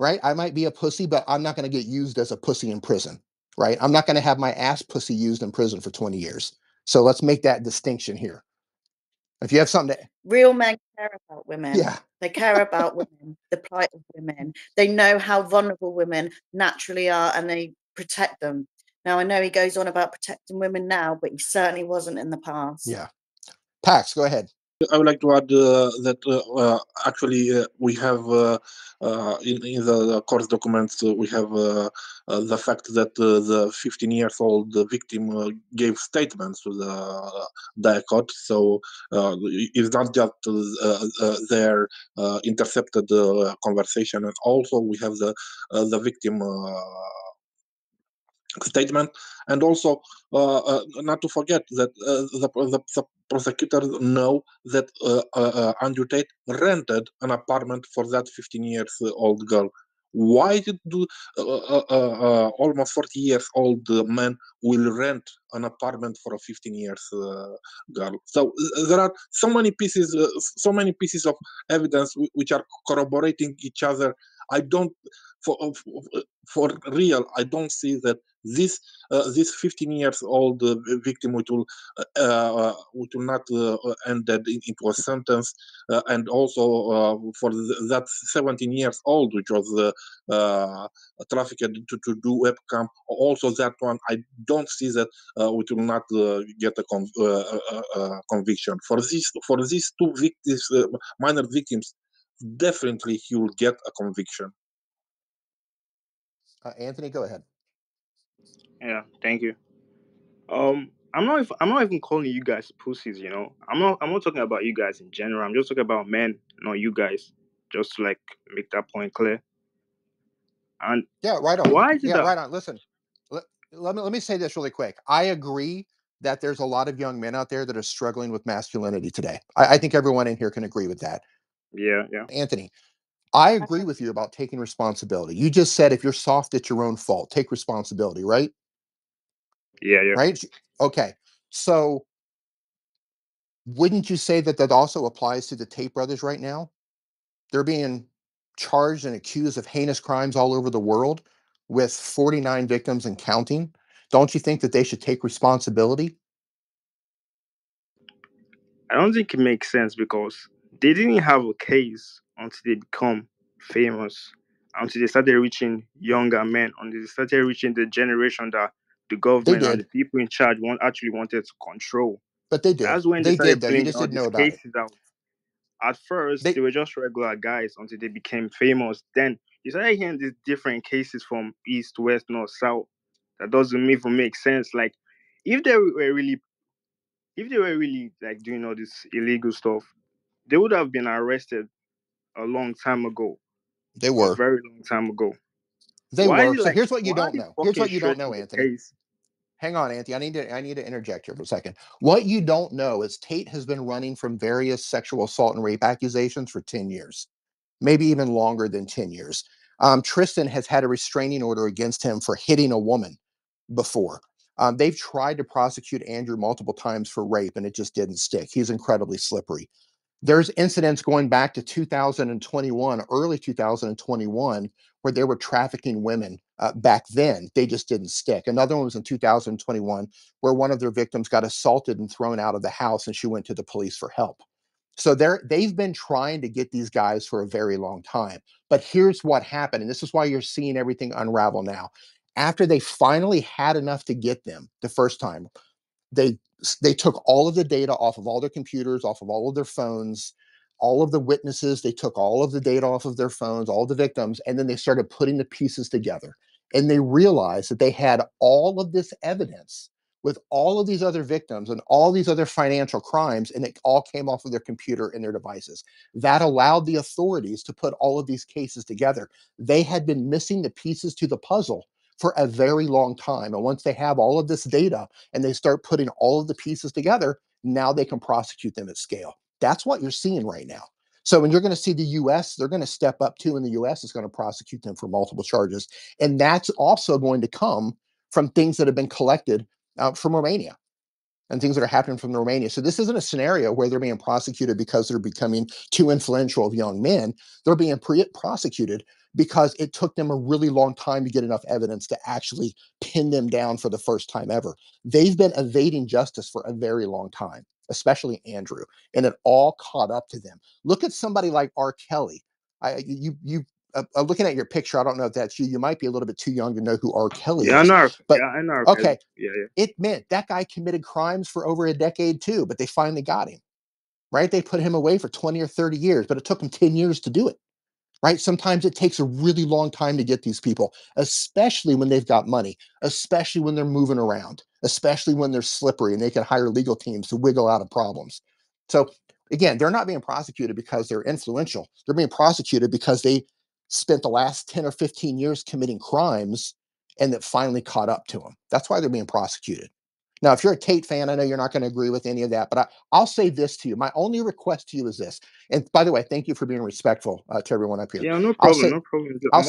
Right? I might be a pussy, but I'm not going to get used as a pussy in prison, right? I'm not going to have my ass pussy used in prison for 20 years. So let's make that distinction here. If you have something to... Real men care about women. Yeah. They care about women, the plight of women. They know how vulnerable women naturally are, and they protect them. Now, I know he goes on about protecting women now, but he certainly wasn't in the past. Yeah. Pax, go ahead. I would like to add that actually we have in the court documents we have the fact that the 15-year-old victim gave statements to the DIICOT, so it's not just their intercepted conversation, and also we have the victim statement, and also not to forget that the prosecutors know that Andrew Tate rented an apartment for that 15-year-old girl, Why did almost 40-year-old man will rent an apartment for a 15-year girl? So there are so many pieces of evidence which are corroborating each other. I don't, for real, I don't see that this 15-year-old victim which will not end into a sentence, and also for that 17-year-old which was trafficked to do webcam, also that one, I don't see that which will not get a conviction. For these two victims, minor victims, definitely he will get a conviction. Anthony, go ahead. Yeah, thank you. I'm not even calling you guys pussies, you know. I'm not talking about you guys in general. I'm just talking about men, not you guys. Just to like make that point clear. And yeah, right on. Why is it? Yeah, right on. Listen, let me say this really quick. I agree that there's a lot of young men out there that are struggling with masculinity today. I think everyone in here can agree with that. Yeah. Anthony, I agree with you about taking responsibility. You just said if you're soft, it's your own fault. Take responsibility, right? Yeah. Right? Okay. So wouldn't you say that also applies to the Tate brothers right now? They're being charged and accused of heinous crimes all over the world with 49 victims and counting. Don't you think that they should take responsibility? I don't think it makes sense because they didn't have a case until they become famous, until they started reaching younger men, until they started reaching the generation that the government and the people in charge actually wanted to control. But they did. That's when they started bringing all these cases out. At first, they were just regular guys until they became famous. Then you started hearing these different cases from east, west, north, south. That doesn't even make sense. Like, if they were really like doing all this illegal stuff, they would have been arrested a long time ago. They were. A very long time ago. They were. So here's what you don't know. Here's what you don't know, Anthony. Hang on, Anthony. I need to interject here for a second. What you don't know is Tate has been running from various sexual assault and rape accusations for 10 years, maybe even longer than 10 years. Tristan has had a restraining order against him for hitting a woman before. They've tried to prosecute Andrew multiple times for rape, and it just didn't stick. He's incredibly slippery. There's incidents going back to 2021, early 2021, where they were trafficking women back then. They just didn't stick. Another one was in 2021, where one of their victims got assaulted and thrown out of the house, and she went to the police for help. So they've been trying to get these guys for a very long time. But here's what happened, and this is why you're seeing everything unravel now. After they finally had enough to get them the first time, they took all of the data off of all their computers, off of all of their phones, all of the witnesses. They took all of the data off of their phones, all the victims, and then they started putting the pieces together. And they realized that they had all of this evidence with all of these other victims and all these other financial crimes, and it all came off of their computer and their devices. That allowed the authorities to put all of these cases together. They had been missing the pieces to the puzzle for a very long time. And once they have all of this data and they start putting all of the pieces together, now they can prosecute them at scale. That's what you're seeing right now. So when you're going to see the U.S., they're going to step up too, and the U.S. is going to prosecute them for multiple charges. And that's also going to come from things that have been collected from Romania and things that are happening from Romania. So this isn't a scenario where they're being prosecuted because they're becoming too influential of young men. They're being prosecuted because it took them a really long time to get enough evidence to actually pin them down for the first time ever. They've been evading justice for a very long time, especially Andrew, and it all caught up to them. Look at somebody like R. Kelly. You looking at your picture, I don't know if that's you. You might be a little bit too young to know who R. Kelly is. I know. Okay. Yeah. It meant that guy committed crimes for over a decade too, but they finally got him, right? They put him away for 20 or 30 years, but it took them 10 years to do it. Right? Sometimes it takes a really long time to get these people, especially when they've got money, especially when they're moving around, especially when they're slippery and they can hire legal teams to wiggle out of problems. So again, they're not being prosecuted because they're influential. They're being prosecuted because they spent the last 10 or 15 years committing crimes and that finally caught up to them. That's why they're being prosecuted. Now, if you're a Tate fan, I know you're not going to agree with any of that, but I'll say this to you. My only request to you is this. And by the way, thank you for being respectful to everyone up here. Yeah, no problem. I'll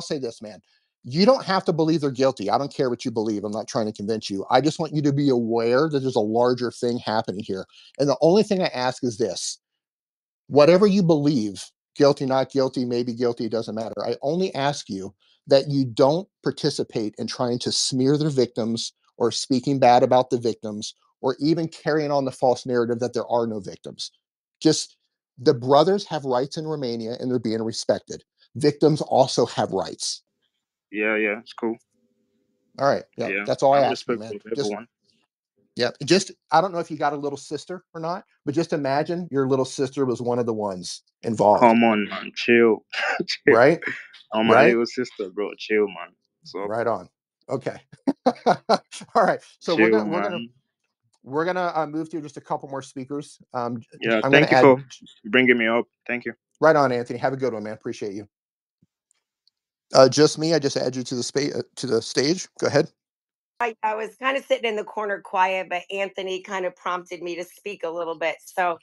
say this, man. You don't have to believe they're guilty. I don't care what you believe. I'm not trying to convince you. I just want you to be aware that there's a larger thing happening here. And the only thing I ask is this. Whatever you believe, guilty, not guilty, maybe guilty, doesn't matter. I only ask you that you don't participate in trying to smear their victims or speaking bad about the victims or even carrying on the false narrative that there are no victims. Just the brothers have rights in Romania and they're being respected. Victims also have rights. Yeah, yeah, it's cool. All right. Yeah, yeah. That's all I ask, man. Yeah, just, I don't know if you got a little sister or not, but just imagine your little sister was one of the ones involved. Come on, man, chill. Chill. Right? Oh, my little sister, bro, chill, man. So, right on. Okay. All right. So chill, we're gonna move through just a couple more speakers. Yeah, thank you for bringing me up. Thank you. Right on, Anthony. Have a good one, man. Appreciate you. Just me. I just add you to the stage. Go ahead. I was kind of sitting in the corner quiet, but Anthony kind of prompted me to speak a little bit. So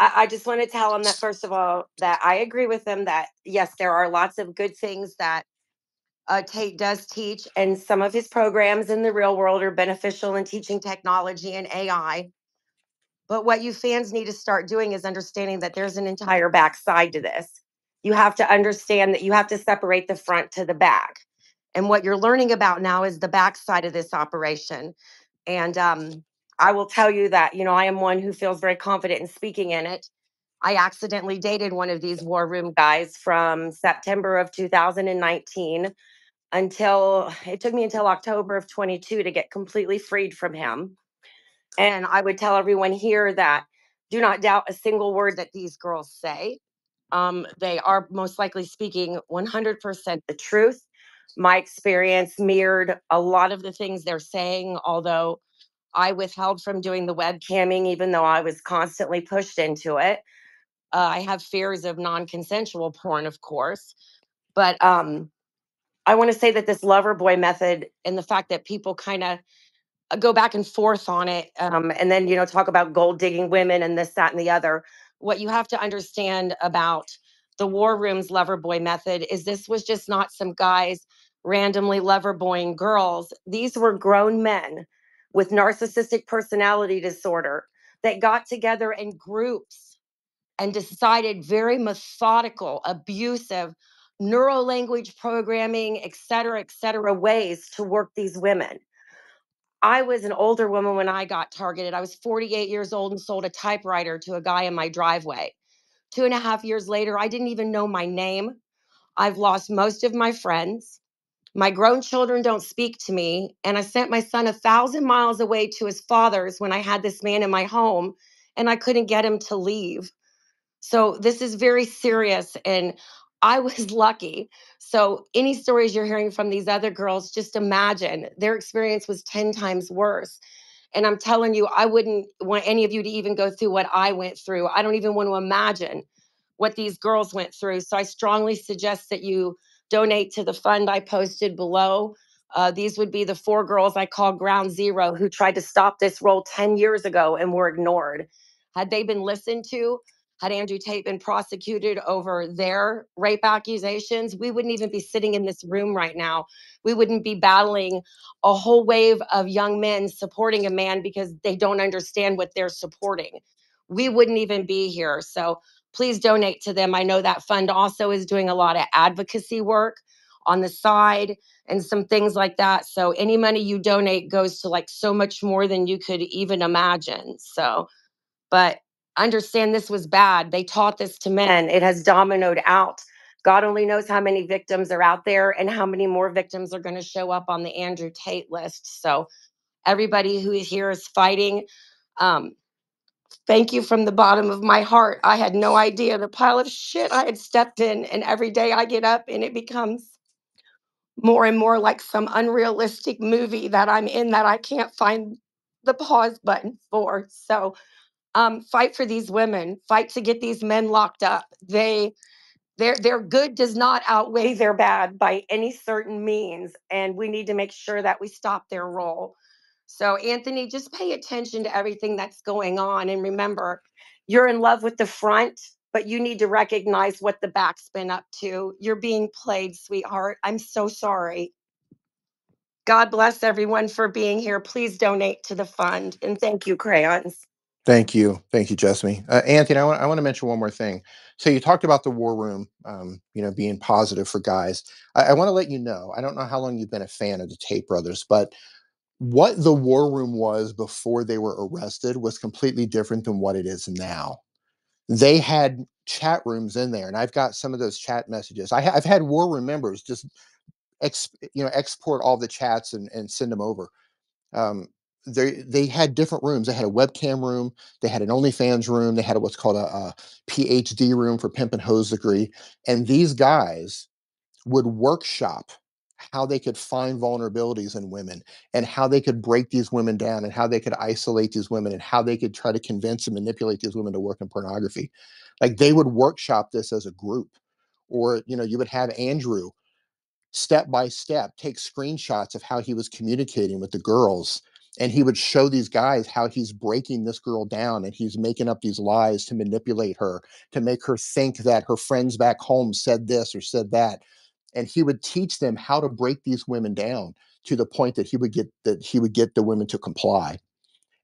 I just want to tell him that, first of all, that I agree with him that, yes, there are lots of good things that Tate does teach. And some of his programs in the real world are beneficial in teaching technology and AI. But what you fans need to start doing is understanding that there's an entire backside to this. You have to understand that you have to separate the front to the back. And what you're learning about now is the backside of this operation. And I will tell you that, you know, I am one who feels very confident in speaking in it. I accidentally dated one of these War Room guys from September of 2019 until it took me until October of 22 to get completely freed from him. And I would tell everyone here that do not doubt a single word that these girls say. They are most likely speaking 100% the truth. My experience mirrored a lot of the things they're saying, although I withheld from doing the webcamming, even though I was constantly pushed into it. I have fears of non-consensual porn, of course. But I want to say that this lover boy method and the fact that people kind of go back and forth on it and then, you know, talk about gold digging women and this, that, and the other. What you have to understand about the War Room's loverboy method is this was just not some guys randomly loverboying girls. These were grown men with narcissistic personality disorder that got together in groups and decided very methodical, abusive, neurolanguage programming, et cetera, ways to work these women. I was an older woman when I got targeted. I was 48 years old and sold a typewriter to a guy in my driveway. 2.5 years later, I didn't even know my name. I've lost most of my friends. My grown children don't speak to me. And I sent my son 1,000 miles away to his father's when I had this man in my home and I couldn't get him to leave. So this is very serious and I was lucky. So any stories you're hearing from these other girls, just imagine their experience was 10 times worse. And I'm telling you, I wouldn't want any of you to even go through what I went through. I don't even want to imagine what these girls went through. So I strongly suggest that you donate to the fund I posted below. These would be the 4 girls I call Ground Zero who tried to stop this role 10 years ago and were ignored. Had they been listened to, had Andrew Tate been prosecuted over their rape accusations, we wouldn't even be sitting in this room right now. We wouldn't be battling a whole wave of young men supporting a man because they don't understand what they're supporting. We wouldn't even be here. So please donate to them. I know that fund also is doing a lot of advocacy work on the side and some things like that. So any money you donate goes to like so much more than you could even imagine. So, but understand this was bad. They taught this to men. It has dominoed out. God only knows how many victims are out there and how many more victims are going to show up on the Andrew Tate list. So everybody who is here is fighting. Thank you from the bottom of my heart. I had no idea the pile of shit I had stepped in. And every day I get up and it becomes more and more like some unrealistic movie that I'm in that I can't find the pause button for. So fight for these women, fight to get these men locked up. They Their good does not outweigh their bad by any certain means, and we need to make sure that we stop their role. So, Anthony, just pay attention to everything that's going on, and remember, you're in love with the front, but you need to recognize what the back's been up to. You're being played, sweetheart. I'm so sorry. God bless everyone for being here. Please donate to the fund, and thank you, Crayons. Thank you, Jesmyn. Anthony, I want to mention one more thing. So you talked about the War Room, you know, being positive for guys. I want to let you know, I don't know how long you've been a fan of the Tate brothers, but what the War Room was before they were arrested was completely different than what it is now. They had chat rooms in there, and I've got some of those chat messages. I've had War Room members just, export all the chats and send them over. They had different rooms. They had a webcam room. They had an OnlyFans room. They had what's called a PhD room for pimp and hose degree. And these guys would workshop how they could find vulnerabilities in women and how they could break these women down and how they could isolate these women and how they could try to convince and manipulate these women to work in pornography. Like, they would workshop this as a group. Or, you know, you would have Andrew step by step take screenshots of how he was communicating with the girls. And he would show these guys how he's breaking this girl down and he's making up these lies to manipulate her, to make her think that her friends back home said this or said that. And he would teach them how to break these women down to the point that he would get the women to comply.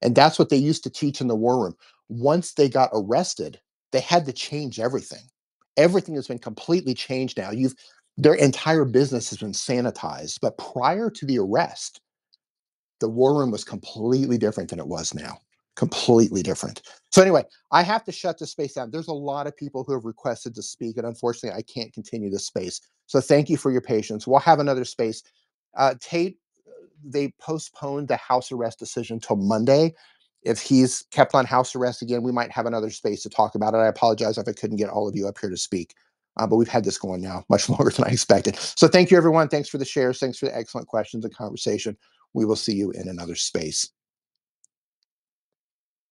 And that's what they used to teach in the War Room. Once they got arrested, they had to change everything. Everything has been completely changed now. Their entire business has been sanitized. But prior to the arrest, the War Room was completely different than it was now. Completely different. So anyway, I have to shut this space down. There's a lot of people who have requested to speak, and unfortunately, I can't continue this space. So thank you for your patience. We'll have another space. Tate, they postponed the house arrest decision till Monday. If he's kept on house arrest again, we might have another space to talk about it. I apologize if I couldn't get all of you up here to speak. But we've had this going now much longer than I expected. So thank you, everyone. Thanks for the shares. Thanks for the excellent questions and conversation. We will see you in another space.